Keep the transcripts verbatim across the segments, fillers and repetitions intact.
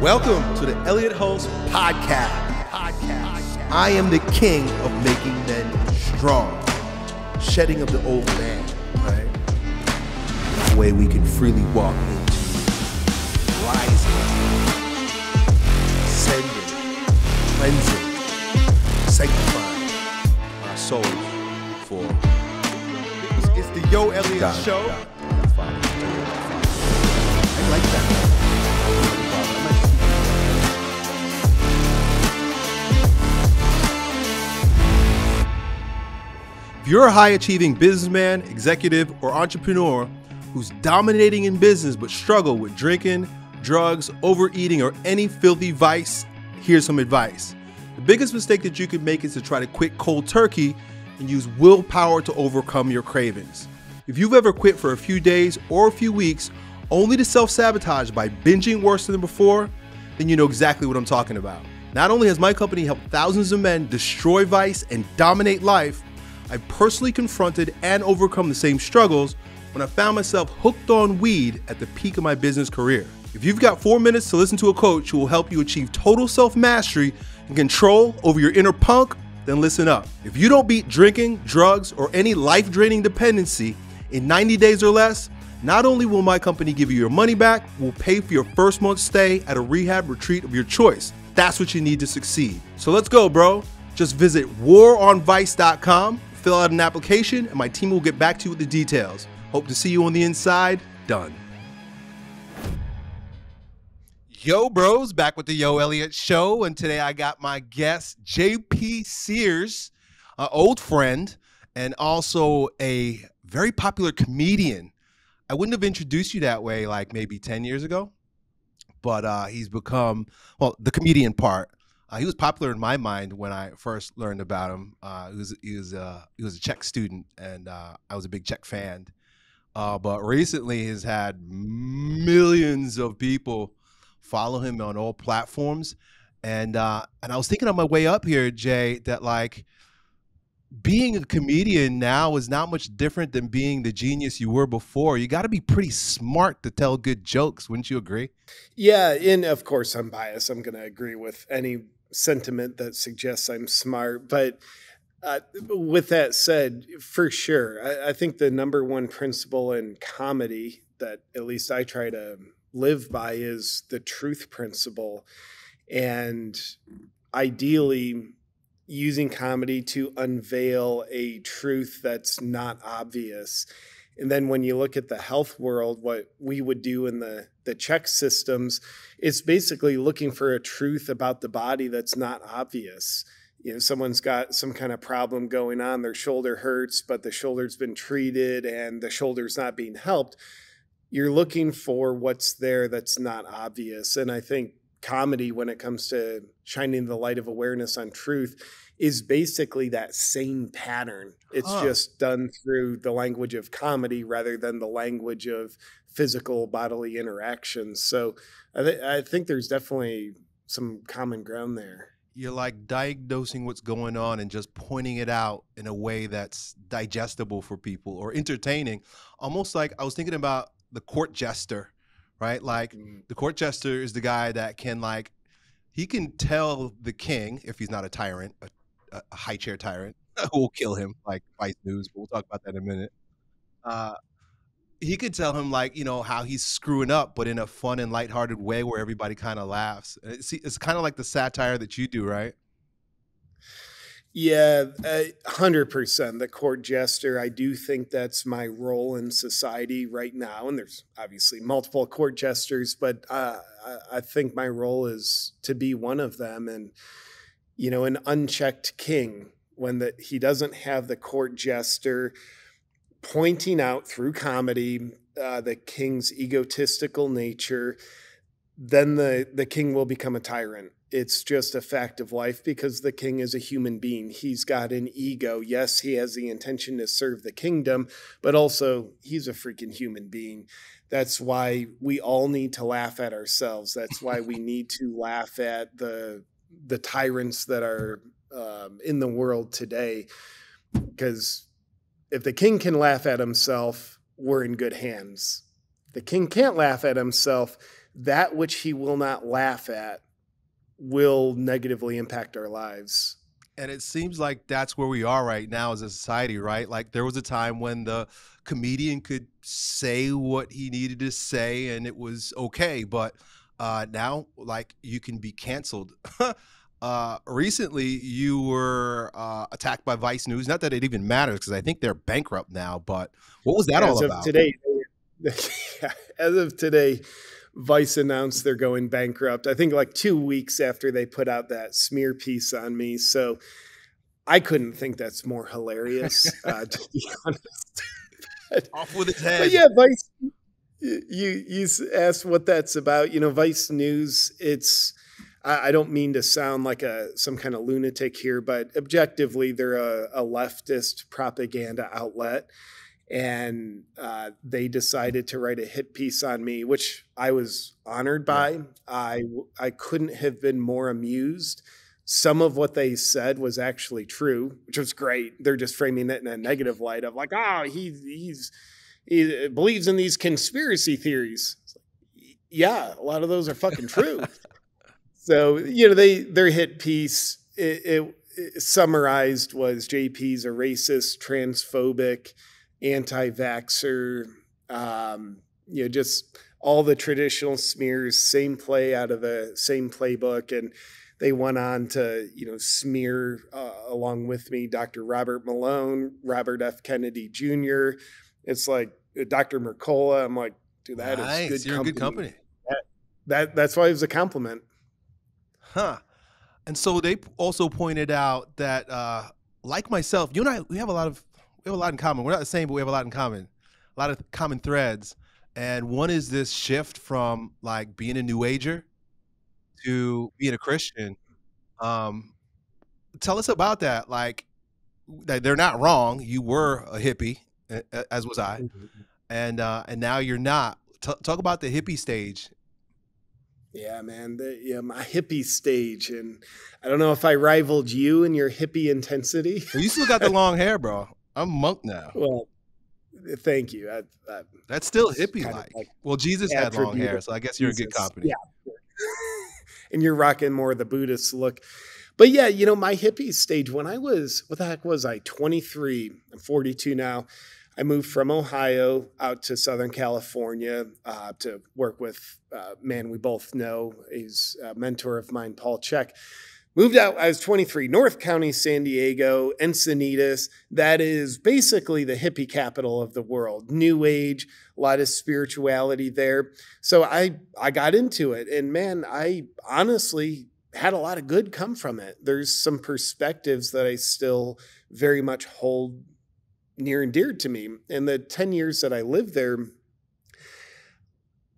Welcome to the Elliot Hulse Podcast. Podcast. I am the king of making men strong. Shedding of the old man, right? That way we can freely walk into rising, ascending, cleansing, sanctifying our souls for. It's the Yo Elliot God, Show. God. I like that. If you're a high-achieving businessman, executive, or entrepreneur who's dominating in business but struggle with drinking, drugs, overeating, or any filthy vice, here's some advice. The biggest mistake that you could make is to try to quit cold turkey and use willpower to overcome your cravings. If you've ever quit for a few days or a few weeks only to self-sabotage by binging worse than before, then you know exactly what I'm talking about. Not only has my company helped thousands of men destroy vice and dominate life, I've personally confronted and overcome the same struggles when I found myself hooked on weed at the peak of my business career. If you've got four minutes to listen to a coach who will help you achieve total self-mastery and control over your inner punk, then listen up. If you don't beat drinking, drugs, or any life-draining dependency in ninety days or less, not only will my company give you your money back, we'll pay for your first month's stay at a rehab retreat of your choice. That's what you need to succeed. So let's go, bro. Just visit war on vice dot com. Fill out an application and my team will get back to you with the details. Hope to see you on the inside. Done. Yo, bros, back with the Yo Elliot Show. And today I got my guest, J P Sears, an old friend, and also a very popular comedian. I wouldn't have introduced you that way like maybe ten years ago, but uh, he's become, well, the comedian part. Uh, he was popular in my mind when I first learned about him. Uh, he was he was uh, he was a Czech student, and uh, I was a big Czech fan. Uh, but recently, he's had millions of people follow him on all platforms, and uh, and I was thinking on my way up here, Jay, that like being a comedian now is not much different than being the genius you were before. You got to be pretty smart to tell good jokes, wouldn't you agree? Yeah, and of course I'm biased. I'm going to agree with any sentiment that suggests I'm smart. But uh, with that said, for sure, I, I think the number one principle in comedy that at least I try to live by is the truth principle. And ideally, using comedy to unveil a truth that's not obvious. And then when you look at the health world, what we would do in the, the check systems, it's basically looking for a truth about the body that's not obvious. You know, someone's got some kind of problem going on, their shoulder hurts, but the shoulder's been treated and the shoulder's not being helped. You're looking for what's there that's not obvious. And I think comedy, when it comes to shining the light of awareness on truth, is basically that same pattern. It's huh. just done through the language of comedy rather than the language of physical bodily interactions. So I, th I think there's definitely some common ground there. You're like diagnosing what's going on and just pointing it out in a way that's digestible for people or entertaining. Almost like I was thinking about the court jester. Right? Like the court jester is the guy that can like, he can tell the king, if he's not a tyrant, a, a high chair tyrant, who will kill him, like Vice News, but we'll talk about that in a minute. Uh, he could tell him like, you know, how he's screwing up, but in a fun and lighthearted way where everybody kind of laughs. It's, it's kind of like the satire that you do, right? Yeah, one hundred percent. The court jester, I do think that's my role in society right now. And there's obviously multiple court jesters, but uh, I think my role is to be one of them. And, you know, an unchecked king, when the, he doesn't have the court jester pointing out through comedy uh, the king's egotistical nature, then the, the king will become a tyrant. It's just a fact of life because the king is a human being. He's got an ego. Yes, he has the intention to serve the kingdom, but also he's a freaking human being. That's why we all need to laugh at ourselves. That's why we need to laugh at the, the tyrants that are um, in the world today. Because if the king can laugh at himself, we're in good hands. The king can't laugh at himself, that which he will not laugh at will negatively impact our lives. And it seems like that's where we are right now as a society, right? Like there was a time when the comedian could say what he needed to say and it was okay. But uh, now, like, you can be canceled. Uh, recently, you were uh, attacked by Vice News. Not that it even matters because I think they're bankrupt now. But what was that all about? As of today, as of today, Vice announced they're going bankrupt. I think like two weeks after they put out that smear piece on me. So I couldn't think that's more hilarious, uh, to be honest. But, off with its head. But yeah, Vice. You you asked what that's about. You know, Vice News. It's. I don't mean to sound like a some kind of lunatic here, but objectively, they're a, a leftist propaganda outlet, and uh, they decided to write a hit piece on me, which I was honored by. Yeah. I, I couldn't have been more amused. Some of what they said was actually true, which was great. They're just framing it in a negative light of like, oh, he, he's, he believes in these conspiracy theories. Yeah, a lot of those are fucking true. So, you know, they, their hit piece, it, it, it summarized was J P's a racist, transphobic, anti-vaxxer, um, you know, just all the traditional smears, same play out of the same playbook. And they went on to, you know, smear uh, along with me, Doctor Robert Malone, Robert F. Kennedy Junior It's like uh, Doctor Mercola. I'm like, dude, that nice. is good, You're company. good company. That, that, that's why it was a compliment. Huh. And so they also pointed out that, uh, like myself, you and I, we have a lot of, we have a lot in common. We're not the same, but we have a lot in common, a lot of common threads. And one is this shift from like being a New Ager to being a Christian. Um, tell us about that. Like that they're not wrong. You were a hippie, as was I. Mm-hmm. And, uh, and now you're not. T- talk about the hippie stage. Yeah, man, the, yeah, my hippie stage, and I don't know if I rivaled you in your hippie intensity. Well, you still got the long hair, bro. I'm monk now. Well, thank you. I, I, That's still hippie-like. Like well, Jesus had long hair, so I guess you're Jesus. in good company. Yeah, and you're rocking more of the Buddhist look. But yeah, you know, my hippie stage, when I was, what the heck was I, twenty-three, I'm forty-two now. I moved from Ohio out to Southern California uh, to work with a man we both know. He's a mentor of mine, Paul Chek. Moved out, I was twenty-three, North County, San Diego, Encinitas. That is basically the hippie capital of the world. New Age, a lot of spirituality there. So I, I got into it. And man, I honestly had a lot of good come from it. There's some perspectives that I still very much hold near and dear to me. In the ten years that I lived there,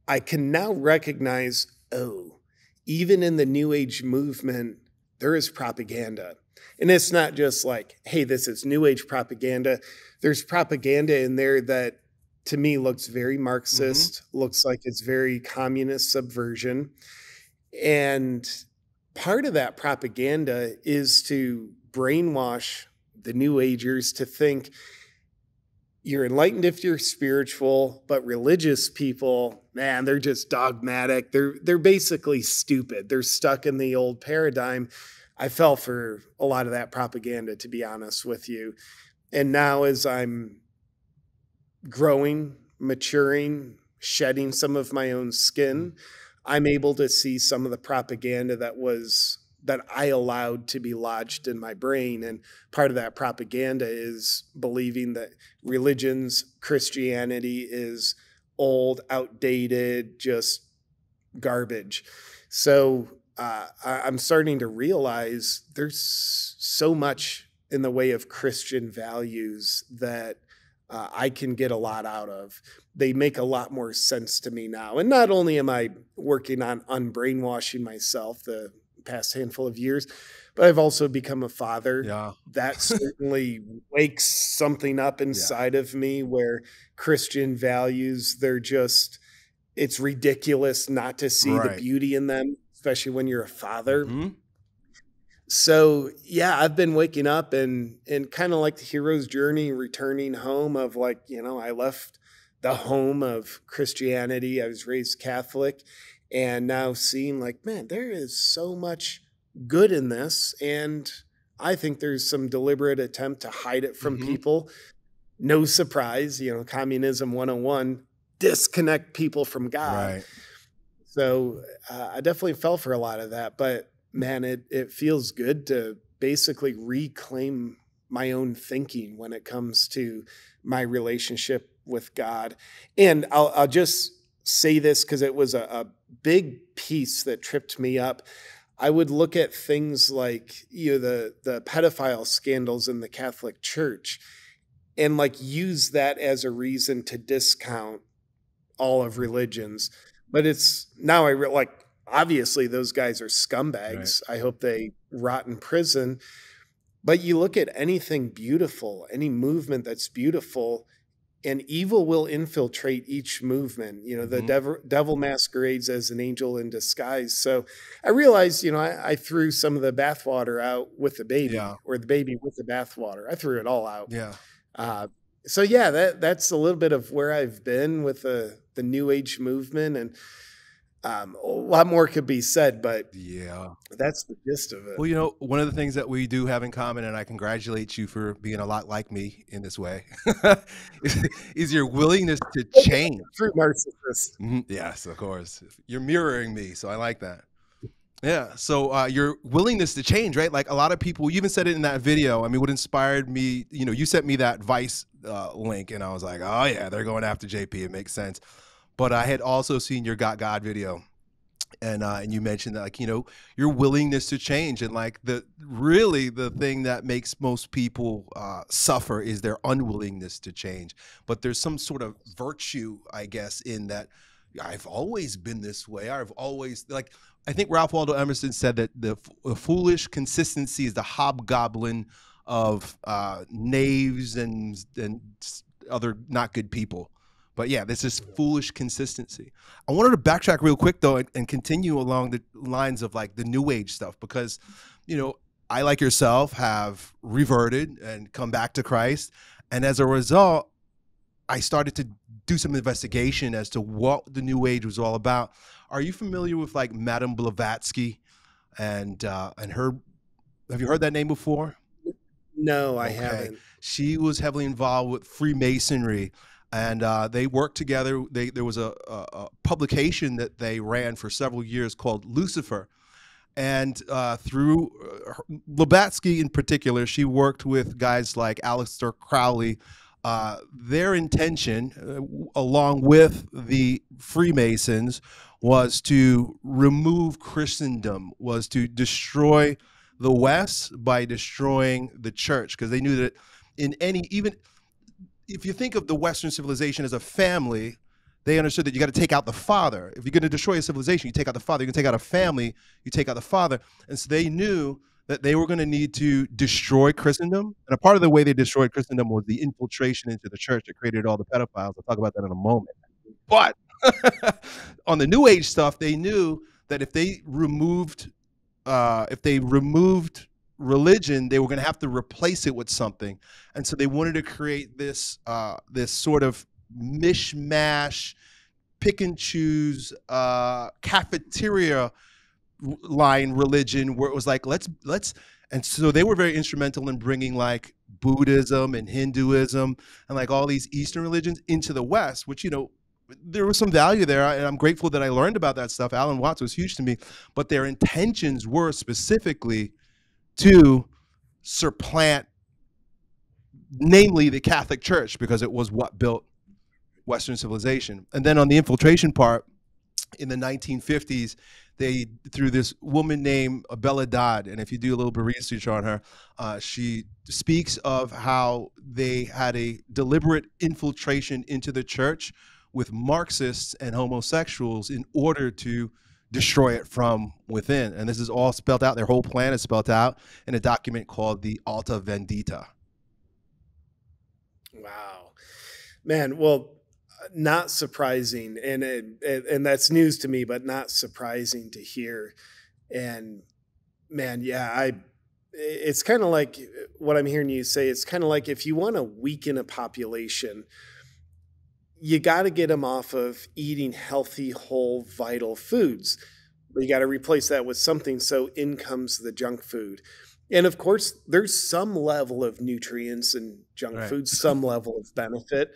I can now recognize, oh, even in the New Age movement, there is propaganda. And it's not just like, hey, this is New Age propaganda. There's propaganda in there that to me looks very Marxist, mm-hmm. looks like it's very communist subversion. And part of that propaganda is to brainwash the New Agers to think, you're enlightened if you're spiritual, but religious people, man, they're just dogmatic. They're they're basically stupid. They're stuck in the old paradigm. I fell for a lot of that propaganda, to be honest with you. And now as I'm growing, maturing, shedding some of my own skin, I'm able to see some of the propaganda that was that I allowed to be lodged in my brain. And part of that propaganda is believing that religions, Christianity is old, outdated, just garbage. So uh, I'm starting to realize there's so much in the way of Christian values that uh, I can get a lot out of. They make a lot more sense to me now. And not only am I working on unbrainwashing myself, the past handful of years, but I've also become a father. Yeah. That certainly wakes something up inside yeah. of me where Christian values, they're just, it's ridiculous not to see right. the beauty in them, especially when you're a father. Mm-hmm. So yeah, I've been waking up and, and kind of like the hero's journey, returning home of like, you know, I left the home of Christianity. I was raised Catholic and now seeing like, man, there is so much good in this. And I think there's some deliberate attempt to hide it from mm-hmm. people. No surprise, you know, communism one oh one, disconnect people from God. Right. So uh, I definitely fell for a lot of that, but man, it, it feels good to basically reclaim my own thinking when it comes to my relationship with God. And I'll, I'll just say this because it was a, a big piece that tripped me up. I would look at things like, you know, the, the pedophile scandals in the Catholic Church and like use that as a reason to discount all of religions. But it's now I re like, obviously those guys are scumbags. Right. I hope they rot in prison. But you look at anything beautiful, any movement that's beautiful, and evil will infiltrate each movement. You know, the mm-hmm. devil, devil masquerades as an angel in disguise. So I realized, you know, I, I threw some of the bathwater out with the baby, yeah. or the baby with the bathwater. I threw it all out. Yeah. Uh, so yeah, that that's a little bit of where I've been with the the New Age movement, and um, a lot more could be said, but yeah, that's the gist of it. Well, you know, one of the things that we do have in common, and I congratulate you for being a lot like me in this way, is, is your willingness to change. True narcissist. Mm-hmm. Yes, of course. You're mirroring me, so I like that. Yeah. So uh, your willingness to change, right? Like a lot of people, you even said it in that video. I mean, what inspired me, you know, you sent me that Vice uh, link and I was like, oh yeah, they're going after J P. It makes sense. But I had also seen your Got God video. And, uh, and you mentioned that, like, you know, your willingness to change, and like the really the thing that makes most people uh, suffer is their unwillingness to change. But there's some sort of virtue, I guess, in that I've always been this way. I've always like, I think Ralph Waldo Emerson said that the foolish consistency is the hobgoblin of uh, knaves and, and other not good people. But yeah, this is foolish consistency. I wanted to backtrack real quick though and, and continue along the lines of like the New Age stuff, because, you know, I, like yourself, have reverted and come back to Christ. And as a result, I started to do some investigation as to what the New Age was all about. Are you familiar with like Madame Blavatsky and uh, and her? Have you heard that name before? No, I okay. haven't. She was heavily involved with Freemasonry, and uh, they worked together. They, there was a, a, a publication that they ran for several years called Lucifer. And uh, through her, Blavatsky in particular, she worked with guys like Aleister Crowley. Uh, their intention, uh, along with the Freemasons, was to remove Christendom, was to destroy the West by destroying the church, because they knew that in any, even if you think of the Western civilization as a family, they understood that you got to take out the father. If you're going to destroy a civilization, you take out the father. You're going to take out a family, you take out the father. And so they knew that they were going to need to destroy Christendom. And a part of the way they destroyed Christendom was the infiltration into the church that created all the pedophiles. I'll talk about that in a moment. But on the New Age stuff, they knew that if they removed, uh, if they removed religion, they were going to have to replace it with something, and so they wanted to create this uh, this sort of mishmash, pick and choose uh, cafeteria line religion, where it was like let's let's, and so they were very instrumental in bringing like Buddhism and Hinduism and like all these Eastern religions into the West, which, you know, there was some value there, and I'm grateful that I learned about that stuff. Alan Watts was huge to me, but their intentions were specifically to supplant, namely, the Catholic Church, because it was what built Western civilization. And then on the infiltration part, in the nineteen fifties, they, through this woman named Bella Dodd, and if you do a little bit of research on her, uh, she speaks of how they had a deliberate infiltration into the church with Marxists and homosexuals in order to destroy it from within. And this is all spelled out. Their whole plan is spelled out in a document called the Alta Vendita. Wow, man. Well, not surprising. And, it, and that's news to me, but not surprising to hear. And man, yeah, I, it's kind of like what I'm hearing you say. It's kind of like if you want to weaken a population, you got to get them off of eating healthy, whole, vital foods. You got to replace that with something, so in comes the junk food. And of course, there's some level of nutrients in junk right. food, some level of benefit.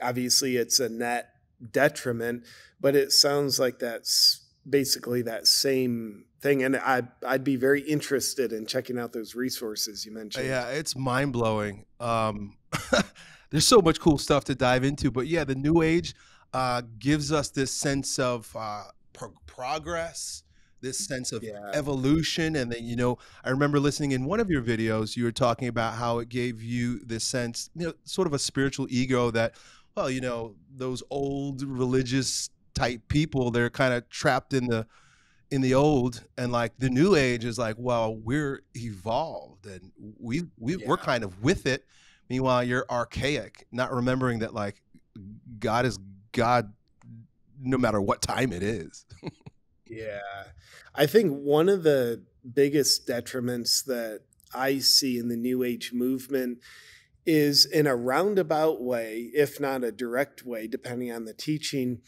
Obviously, it's a net detriment, but it sounds like that's basically that same thing. And I, I'd be very interested in checking out those resources you mentioned. Yeah, it's mind-blowing. Um, there's so much cool stuff to dive into. But yeah, the New Age uh, gives us this sense of uh, pro progress, this sense of yeah. evolution. And then, you know, I remember listening in one of your videos, you were talking about how it gave you this sense, you know, sort of a spiritual ego that, well, you know, those old religious type people, they're kind of trapped in the, in the old, and like the New Age is like, well, we're evolved and we, we yeah. we're kind of with it. Meanwhile, you're archaic, not remembering that like God is God, no matter what time it is. Yeah, I think one of the biggest detriments that I see in the New Age movement is, in a roundabout way, if not a direct way, depending on the teaching,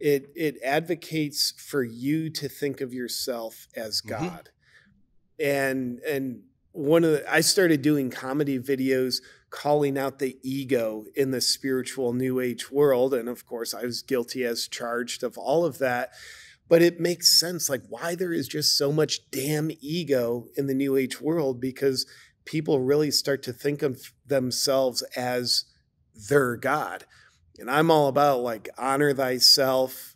it, it advocates for you to think of yourself as God. Mm-hmm. And, and one of the, I started doing comedy videos calling out the ego in the spiritual New Age world. And of course, I was guilty as charged of all of that. But it makes sense, like, why there is just so much damn ego in the New Age world, because people really start to think of themselves as their God. And I'm all about, like, honor thyself.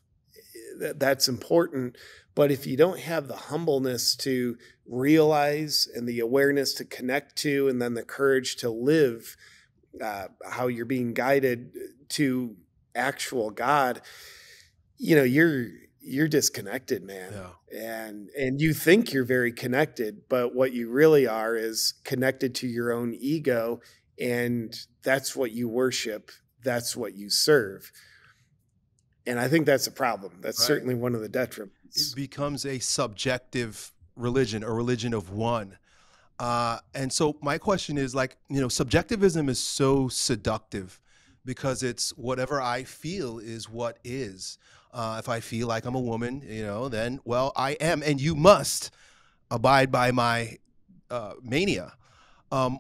That's important. But if you don't have the humbleness to realize and the awareness to connect to, and then the courage to live uh, how you're being guided to actual God, you know, you're... you're disconnected, man. Yeah. And, and you think you're very connected, but what you really are is connected to your own ego. And that's what you worship. That's what you serve. And I think that's a problem. That's right. Certainly one of the detriments. It becomes a subjective religion, a religion of one. Uh, and so my question is, like, you know, subjectivism is so seductive because it's whatever I feel is what is. Uh, if I feel like I'm a woman, you know, then, well, I am, and you must abide by my uh, mania. Um,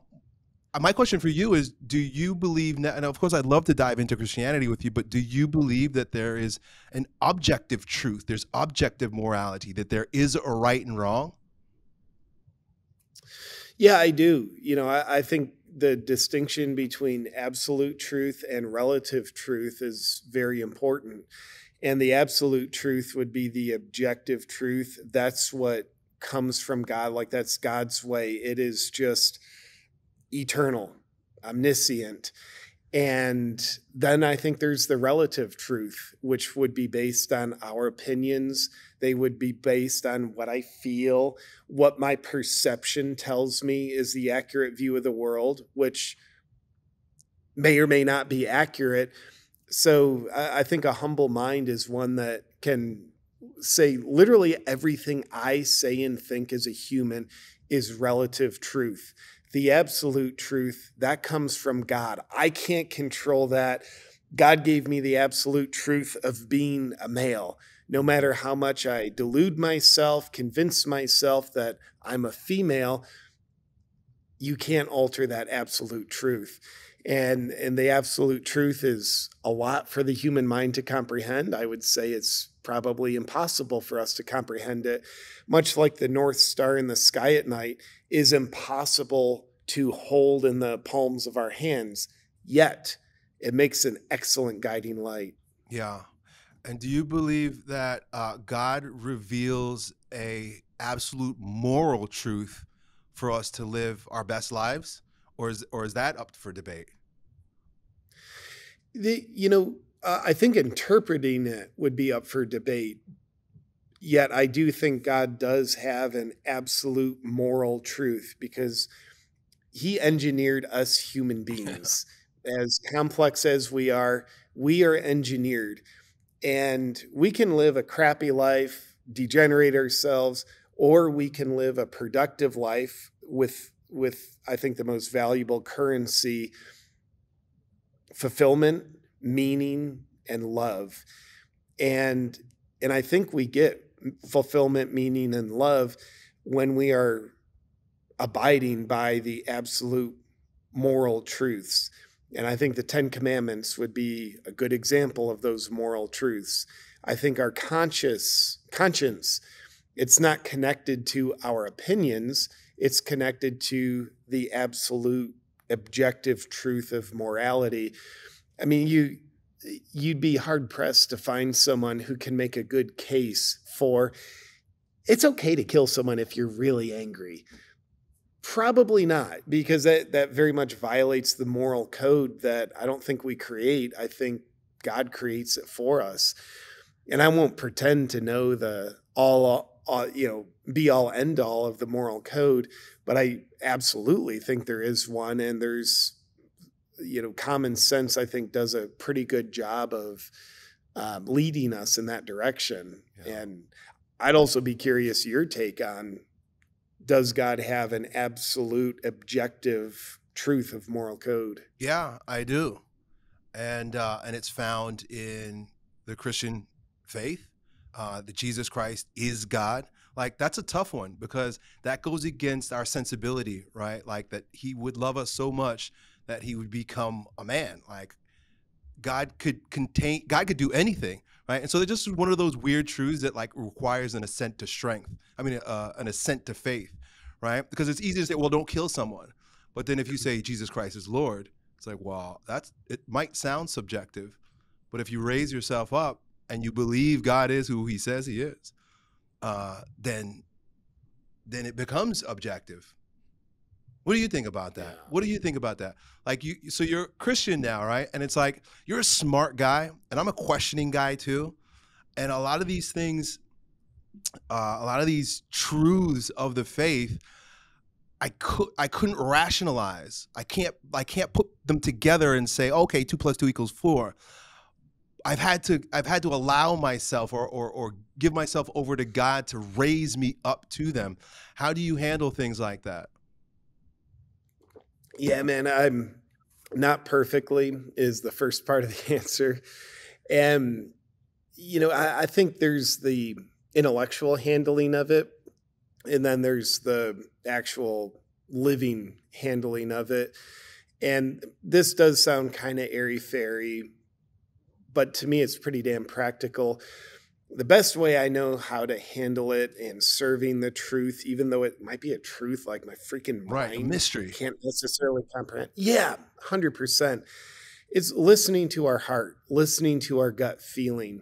my question for you is, do you believe, and of course I'd love to dive into Christianity with you, but do you believe that there is an objective truth, there's objective morality, that there is a right and wrong? Yeah, I do. You know, I, I think the distinction between absolute truth and relative truth is very important. And the absolute truth would be the objective truth. That's what comes from God. Like, that's God's way. It is just eternal, omniscient. And then I think there's the relative truth, which would be based on our opinions. They would be based on what I feel, what my perception tells me is the accurate view of the world, which may or may not be accurate. So I think a humble mind is one that can say literally everything I say and think as a human is relative truth. The absolute truth, that comes from God. I can't control that. God gave me the absolute truth of being a male. No matter how much I delude myself, convince myself that I'm a female, you can't alter that absolute truth. And, and the absolute truth is a lot for the human mind to comprehend. I would say it's probably impossible for us to comprehend it, much like the North Star in the sky at night is impossible to hold in the palms of our hands, yet it makes an excellent guiding light. Yeah. And do you believe that uh, God reveals a absolute moral truth for us to live our best lives? Or is, or is that up for debate? The, you know, uh, I think interpreting it would be up for debate. Yet I do think God does have an absolute moral truth, because he engineered us human beings. As complex as we are, we are engineered. And we can live a crappy life, degenerate ourselves, or we can live a productive life with with, I think, the most valuable currency, fulfillment, meaning, and love. And and I think we get fulfillment, meaning, and love when we are abiding by the absolute moral truths. And I think the Ten Commandments would be a good example of those moral truths. I think our conscious conscience, it's not connected to our opinions. It's connected to the absolute objective truth of morality. I mean, you, you'd be hard-pressed to find someone who can make a good case for, it's okay to kill someone if you're really angry. Probably not, because that, that very much violates the moral code that I don't think we create. I think God creates it for us. And I won't pretend to know the all, all you know, be all end all of the moral code, but I absolutely think there is one, and there's, you know, common sense, I think, does a pretty good job of um, leading us in that direction. Yeah. And I'd also be curious your take on, does God have an absolute objective truth of moral code? Yeah, I do. And, uh, and it's found in the Christian faith, uh, that Jesus Christ is God. Like, that's a tough one, because that goes against our sensibility, right? Like, that he would love us so much that he would become a man. Like, God could contain, God could do anything. Right. And so they're just one of those weird truths that like requires an ascent to strength. I mean, uh, an ascent to faith. Right. Because it's easy to say, well, don't kill someone. But then if you say Jesus Christ is Lord, it's like, well, that's, it might sound subjective. But if you raise yourself up and you believe God is who he says he is, uh, then then it becomes objective. What do you think about that? What do you think about that? Like, you, so you're Christian now, right? And it's like, you're a smart guy, and I'm a questioning guy too. And a lot of these things, uh, a lot of these truths of the faith, I could, I couldn't rationalize. I can't, I can't put them together and say, okay, two plus two equals four. I've had to, I've had to allow myself, or, or, or give myself over to God to raise me up to them. How do you handle things like that? Yeah, man, I'm not perfectly is the first part of the answer. And, you know, I, I think there's the intellectual handling of it, and then there's the actual living handling of it. And this does sound kind of airy-fairy, but to me it's pretty damn practical. The best way I know how to handle it and serving the truth, even though it might be a truth like my freaking mind, right, a mystery, can't necessarily comprehend. Yeah, one hundred percent. It's listening to our heart, listening to our gut feeling.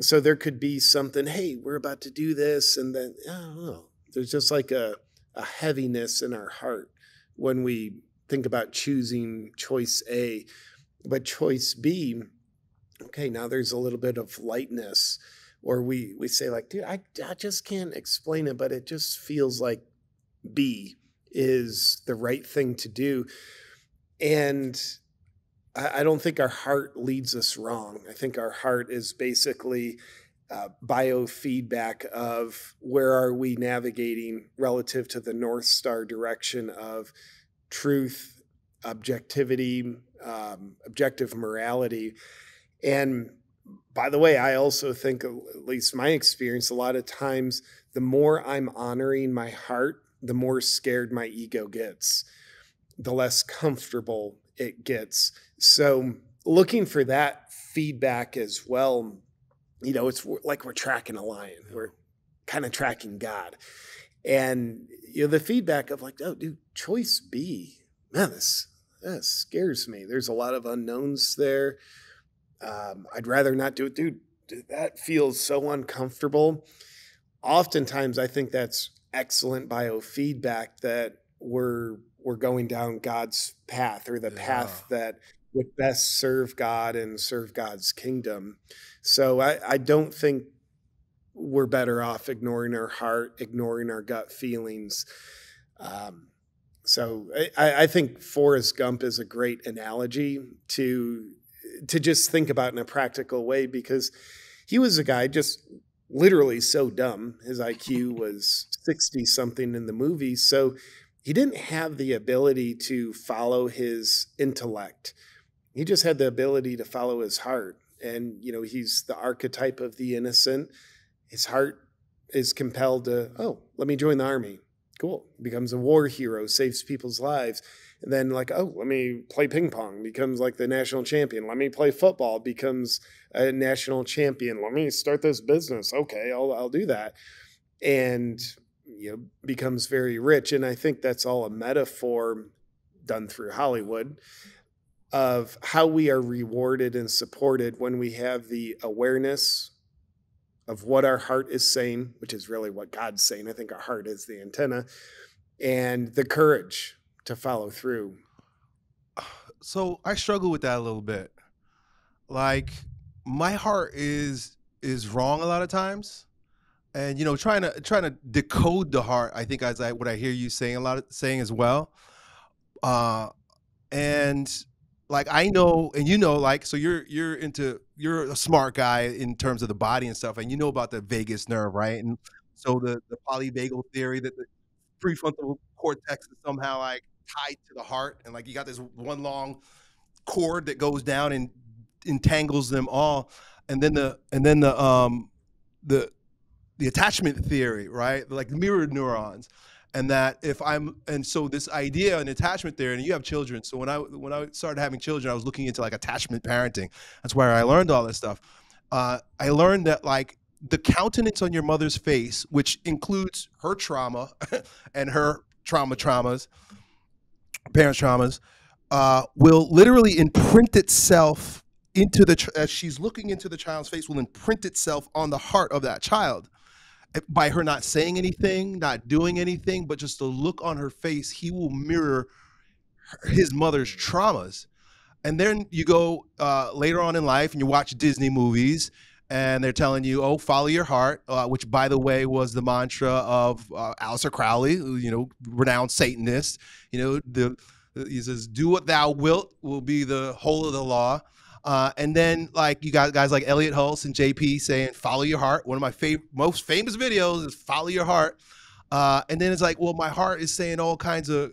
So there could be something, hey, we're about to do this. And then, I don't know, there's just like a, a heaviness in our heart when we think about choosing choice A. But choice B, okay, now there's a little bit of lightness. Or we, we say like, dude, I, I just can't explain it, but it just feels like B is the right thing to do. And I, I don't think our heart leads us wrong. I think our heart is basically uh, biofeedback of where are we navigating relative to the North Star direction of truth, objectivity, um, objective morality. And by the way, I also think, at least my experience, a lot of times, the more I'm honoring my heart, the more scared my ego gets, the less comfortable it gets. So looking for that feedback as well, you know, it's like we're tracking a lion. We're kind of tracking God. And, you know, the feedback of like, oh, dude, choice B, man, this, this scares me. There's a lot of unknowns there. Um, I'd rather not do it. Dude, that feels so uncomfortable. Oftentimes, I think that's excellent biofeedback that we're, we're going down God's path, or the yeah. path that would best serve God and serve God's kingdom. So I, I don't think we're better off ignoring our heart, ignoring our gut feelings. Um, so I, I think Forrest Gump is a great analogy to to just think about in a practical way, because he was a guy just literally so dumb. His I Q was sixty something in the movie. So he didn't have the ability to follow his intellect. He just had the ability to follow his heart. and, you know, he's the archetype of the innocent. His heart is compelled to, oh, let me join the army. Cool. Becomes a war hero, saves people's lives. And then like, oh, let me play ping pong, becomes like the national champion. Let me play football, becomes a national champion. Let me start this business. Okay, I'll, I'll do that. And, you know, becomes very rich. And I think that's all a metaphor done through Hollywood of how we are rewarded and supported when we have the awareness of what our heart is saying, which is really what God's saying. I think our heart is the antenna, and the courage to follow through. So I struggle with that a little bit. Like, my heart is is wrong a lot of times, and you know, trying to trying to decode the heart. I think as I what I hear you saying a lot of, saying as well, uh, and like I know, and you know, like so you're you're into you're a smart guy in terms of the body and stuff, and you know about the vagus nerve, right? And so the the polyvagal theory that the prefrontal cortex is somehow like tied to the heart, and like you got this one long cord that goes down and entangles them all. And then the and then the um the the attachment theory, right? Like mirror neurons. And that if I'm and so this idea and attachment theory, and you have children. So when I when I started having children, I was looking into like attachment parenting. That's where I learned all this stuff. Uh, I learned that like the countenance on your mother's face, which includes her trauma and her trauma traumas, parents' traumas, uh, will literally imprint itself into the, as she's looking into the child's face, will imprint itself on the heart of that child. By her not saying anything, not doing anything, but just the look on her face, he will mirror his mother's traumas. And then you go uh, later on in life and you watch Disney movies, and they're telling you, oh, follow your heart, uh, which, by the way, was the mantra of uh, Aleister Crowley, you know, renowned Satanist. You know, the, he says, do what thou wilt will be the whole of the law. Uh, and then, like, you got guys like Elliot Hulse and J P saying, follow your heart. One of my fav most famous videos is follow your heart. Uh, and then it's like, well, my heart is saying all kinds of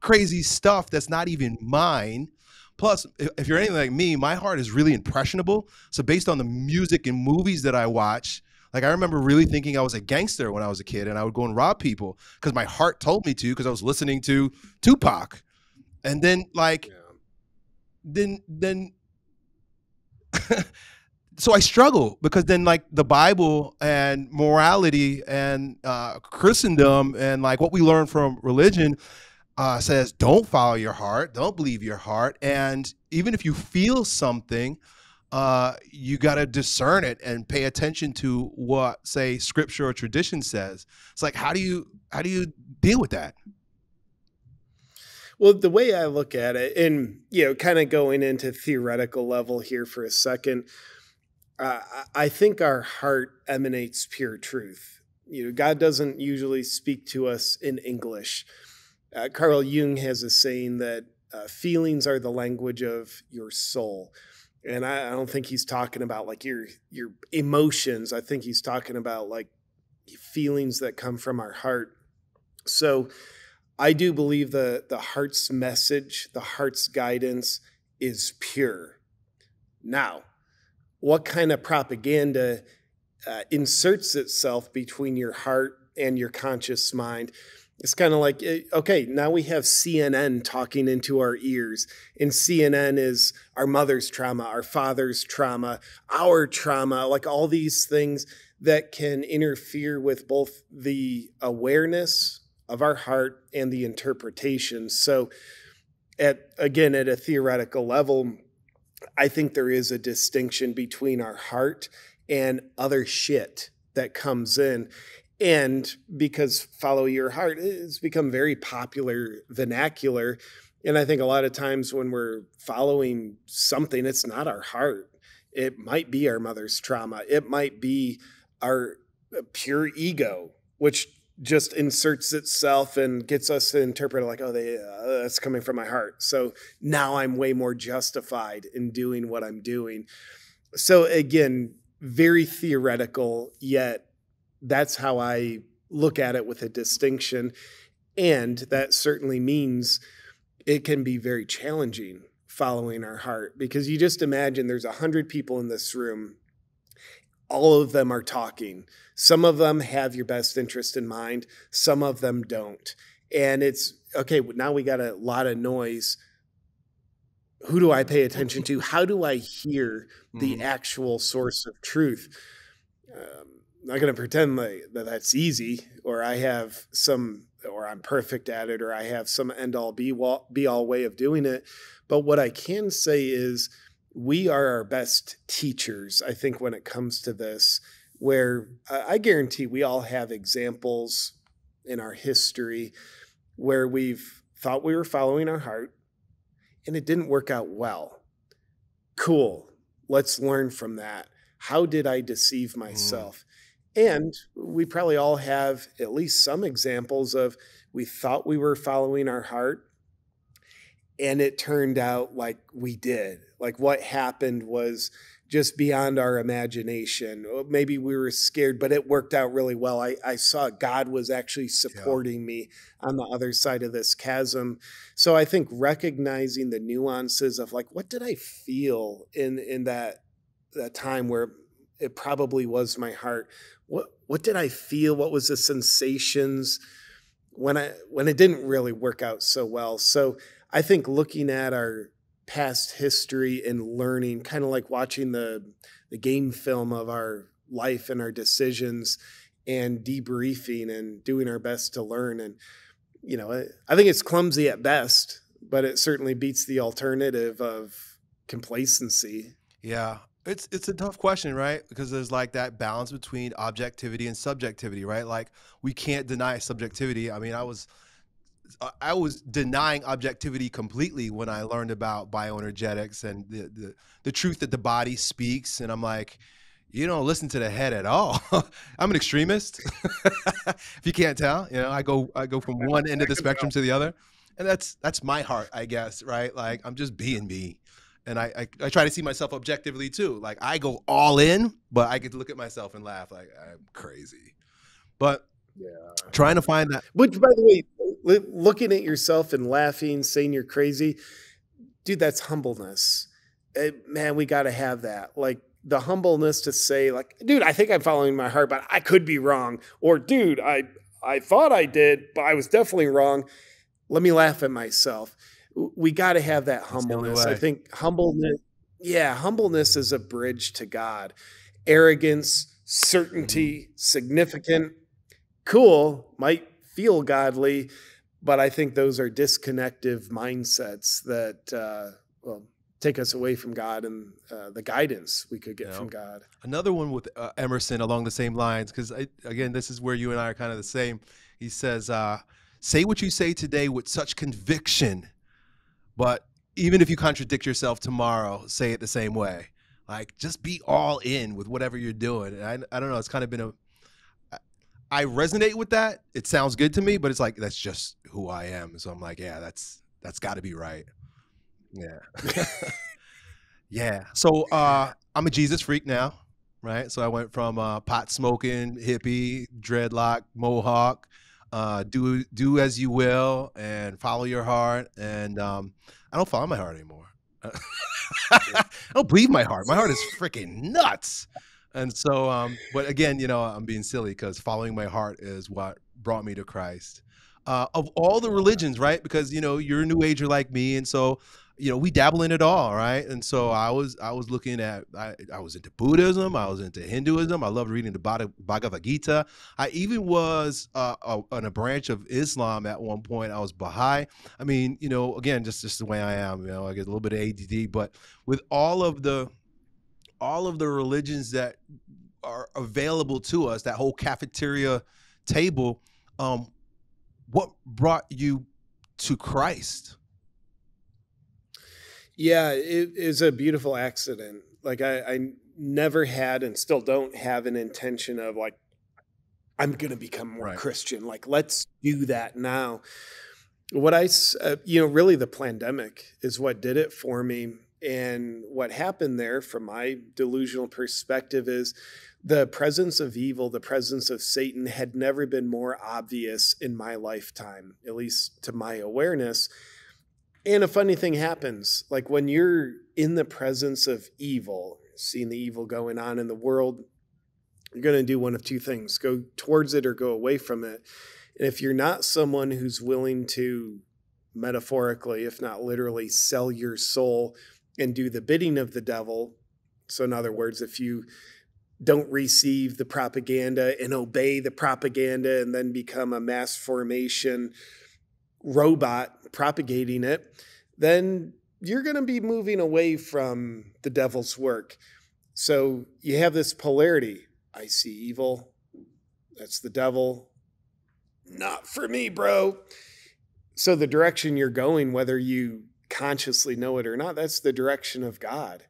crazy stuff that's not even mine. Plus, if, if you're anything like me, my heart is really impressionable. So based on the music and movies that I watch, like, I remember really thinking I was a gangster when I was a kid, and I would go and rob people because my heart told me to, because I was listening to Tupac. And then, like, yeah. then, then. So I struggle, because then like the Bible and morality and uh, Christendom and like what we learn from religion uh, says, don't follow your heart, don't believe your heart. And even if you feel something, uh, you got to discern it and pay attention to what, say, scripture or tradition says. It's like, how do you, how do you deal with that? Well, the way I look at it, and, you know, kind of going into theoretical level here for a second, uh, I think our heart emanates pure truth. You know, God doesn't usually speak to us in English. Uh, Carl Jung has a saying that uh, feelings are the language of your soul. And I, I don't think he's talking about like your, your emotions. I think he's talking about like feelings that come from our heart. So I do believe the, the heart's message, the heart's guidance is pure. Now, what kind of propaganda uh, inserts itself between your heart and your conscious mind? It's kind of like, okay, now we have C N N talking into our ears, and C N N is our mother's trauma, our father's trauma, our trauma, like all these things that can interfere with both the awareness of our heart and the interpretation. So at, again, at a theoretical level, I think there is a distinction between our heart and other shit that comes in. And because follow your heart, it's become very popular vernacular. And I think a lot of times when we're following something, it's not our heart. It might be our mother's trauma. It might be our pure ego, which just inserts itself and gets us to interpret it like, oh, they, uh, that's coming from my heart. So now I'm way more justified in doing what I'm doing. So again, very theoretical, yet that's how I look at it, with a distinction. And that certainly means it can be very challenging following our heart, because you just imagine there's a hundred people in this room. All of them are talking. Some of them have your best interest in mind. Some of them don't. And it's, okay, now we got a lot of noise. Who do I pay attention to? How do I hear the mm-hmm. actual source of truth? Um, I'm not going to pretend like that that's easy, or I have some, or I'm perfect at it, or I have some end all be all, be all way of doing it. But what I can say is we are our best teachers, I think, when it comes to this, where I guarantee we all have examples in our history where we've thought we were following our heart, and it didn't work out well. Cool. Let's learn from that. How did I deceive myself? Mm. And we probably all have at least some examples of we thought we were following our heart, and it turned out like we did. Like what happened was just beyond our imagination. Maybe we were scared, but it worked out really well. I, I saw God was actually supporting yeah. me on the other side of this chasm. So I think recognizing the nuances of like, what did I feel in, in that, that time where it probably was my heart? What, what did I feel? What was the sensations when I, when it didn't really work out so well? So I think looking at our past history and learning, kind of like watching the, the game film of our life and our decisions and debriefing and doing our best to learn. And, you know, I, I think it's clumsy at best, but it certainly beats the alternative of complacency. Yeah. It's, it's a tough question, right? Because there's like that balance between objectivity and subjectivity, right? Like we can't deny subjectivity. I mean, I was, I was denying objectivity completely when I learned about bioenergetics and the, the, the truth that the body speaks. And I'm like, you don't listen to the head at all. I'm an extremist. If you can't tell, you know, I go, I go from one end of the spectrum to the other. And that's, that's my heart, I guess. Right. Like I'm just being me. And I, I, I try to see myself objectively too. Like I go all in, but I get to look at myself and laugh like I'm crazy, but yeah. trying to find that, which by the way, looking at yourself and laughing, saying you're crazy, dude, that's humbleness. It, man, we got to have that. Like the humbleness to say like, dude, I think I'm following my heart, but I could be wrong. Or dude, I, I thought I did, but I was definitely wrong. Let me laugh at myself. We got to have that humbleness. I think humbleness. Yeah. Humbleness is a bridge to God. Arrogance, certainty, significant, cool, might feel godly, but I think those are disconnective mindsets that uh, well, take us away from God and uh, the guidance we could get you know, from God. Another one with uh, Emerson along the same lines, because again, this is where you and I are kind of the same. He says, uh, say what you say today with such conviction, but even if you contradict yourself tomorrow, say it the same way. Like just be all in with whatever you're doing. And I, I don't know, it's kind of been a, I resonate with that. It sounds good to me, but it's like, that's just who I am. So I'm like, yeah, that's, that's gotta be right. Yeah. Yeah. So, uh, I'm a Jesus freak now. Right. So I went from uh pot smoking, hippie, dreadlock, mohawk, uh, do, do as you will and follow your heart. And, um, I don't follow my heart anymore. I don't believe my heart. My heart is freaking nuts. And so, um, but again, you know, I'm being silly because following my heart is what brought me to Christ. Uh, of all the religions, right? Because, you know, you're a new ager like me. And so, you know, we dabble in it all, right? And so I was, I was looking at, I, I was into Buddhism. I was into Hinduism. I loved reading the Bhagavad Gita. I even was uh, on a branch of Islam at one point. I was Baha'i. I mean, you know, again, just, just the way I am, you know, I get a little bit of A D D, but with all of the, all of the religions that are available to us, that whole cafeteria table, um, what brought you to Christ? Yeah, it is a beautiful accident. Like I, I never had and still don't have an intention of like, I'm going to become more right. Christian. Like, let's do that now. What I, uh, you know, really the pandemic is what did it for me. And what happened there from my delusional perspective is the presence of evil, the presence of Satan had never been more obvious in my lifetime, at least to my awareness. And a funny thing happens, like when you're in the presence of evil, seeing the evil going on in the world, you're going to do one of two things: go towards it or go away from it. And if you're not someone who's willing to metaphorically, if not literally, sell your soul and do the bidding of the devil, so in other words, if you don't receive the propaganda and obey the propaganda and then become a mass formation robot propagating it, then you're going to be moving away from the devil's work. So you have this polarity. I see evil. That's the devil. Not for me, bro. So the direction you're going, whether you consciously know it or not, that's the direction of God.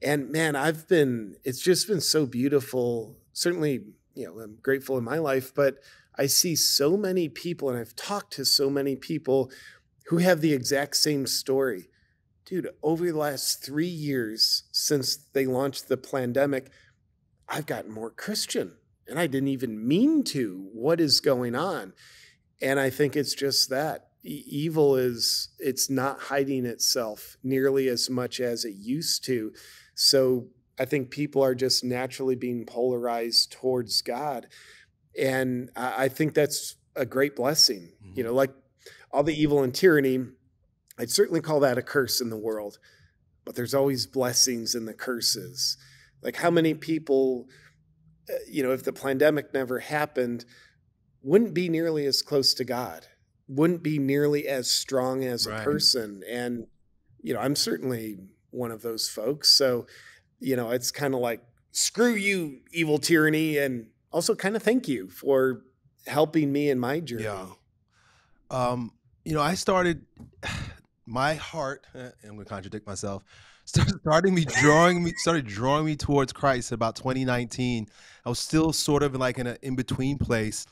And man, I've been, it's just been so beautiful. Certainly, you know, I'm grateful in my life, but I see so many people, and I've talked to so many people who have the exact same story. Dude, over the last three years since they launched the pandemic, I've gotten more Christian, and I didn't even mean to. What is going on? And I think it's just that. Evil is, it's not hiding itself nearly as much as it used to. So I think people are just naturally being polarized towards God. And I think that's a great blessing. Mm-hmm. You know, like all the evil and tyranny, I'd certainly call that a curse in the world, but there's always blessings in the curses. Like how many people, you know, if the pandemic never happened, wouldn't be nearly as close to God, wouldn't be nearly as strong as right. a person. And, you know, I'm certainly one of those folks. So, you know, it's kind of like, screw you, evil tyranny. And also kind of thank you for helping me in my journey. Yeah. Um, you know, I started my heart, and I'm going to contradict myself, started me drawing me, started drawing me towards Christ about twenty nineteen. I was still sort of like in an in-between place.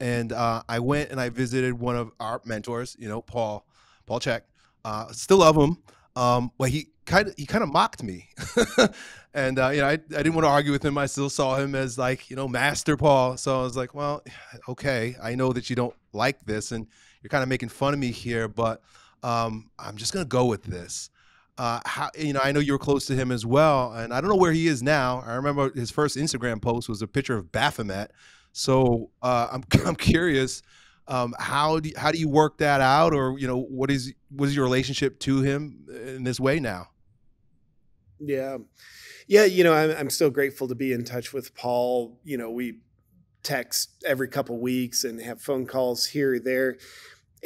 And uh, I went and I visited one of our mentors, you know, Paul, Paul Chek. Uh, still love him, um, but he kind of he kind of mocked me, and uh, you know, I, I didn't want to argue with him. I still saw him as like, you know, Master Paul. So I was like, well, okay, I know that you don't like this, and you're kind of making fun of me here, but um, I'm just gonna go with this. Uh, how, you know, I know you were close to him as well, and I don't know where he is now. I remember his first Instagram post was a picture of Baphomet. So uh, I'm I'm curious, um, how do you, how do you work that out, or you know, what is what is your relationship to him in this way now? Yeah, yeah, you know, I'm I'm still grateful to be in touch with Paul. You know, we text every couple of weeks and have phone calls here or there,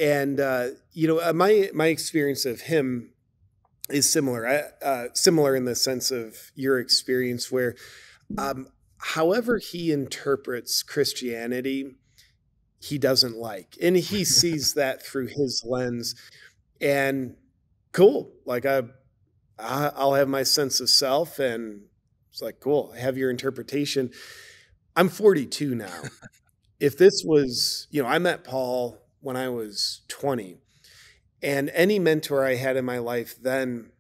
and uh, you know, my my experience of him is similar, uh, similar in the sense of your experience, where. Um, However he interprets Christianity, he doesn't like. And he sees that through his lens. And cool, like I, I'll have my sense of self. And it's like, cool, I have your interpretation. I'm forty-two now. If this was, you know, I met Paul when I was twenty. And any mentor I had in my life then,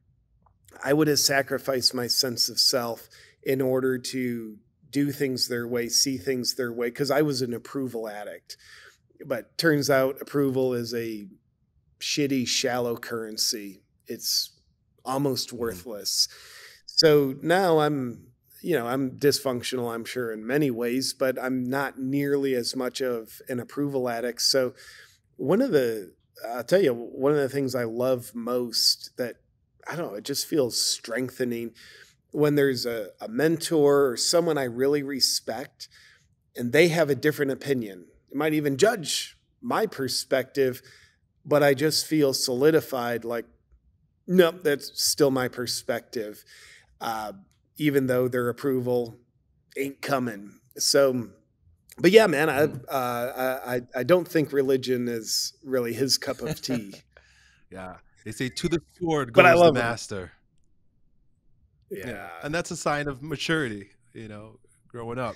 I would have sacrificed my sense of self in order to do things their way, see things their way, because I was an approval addict. But turns out approval is a shitty, shallow currency. It's almost worthless. So now I'm, you know, I'm dysfunctional, I'm sure, in many ways, but I'm not nearly as much of an approval addict. So one of the, I'll tell you, one of the things I love most that, I don't know, it just feels strengthening when there's a, a mentor or someone I really respect and they have a different opinion. It might even judge my perspective, but I just feel solidified like, nope, that's still my perspective, uh, even though their approval ain't coming. So, but yeah, man, I, uh, I, I don't think religion is really his cup of tea. Yeah, they say to the sword goes the master. Him. Yeah. Yeah, and that's a sign of maturity, you know, growing up.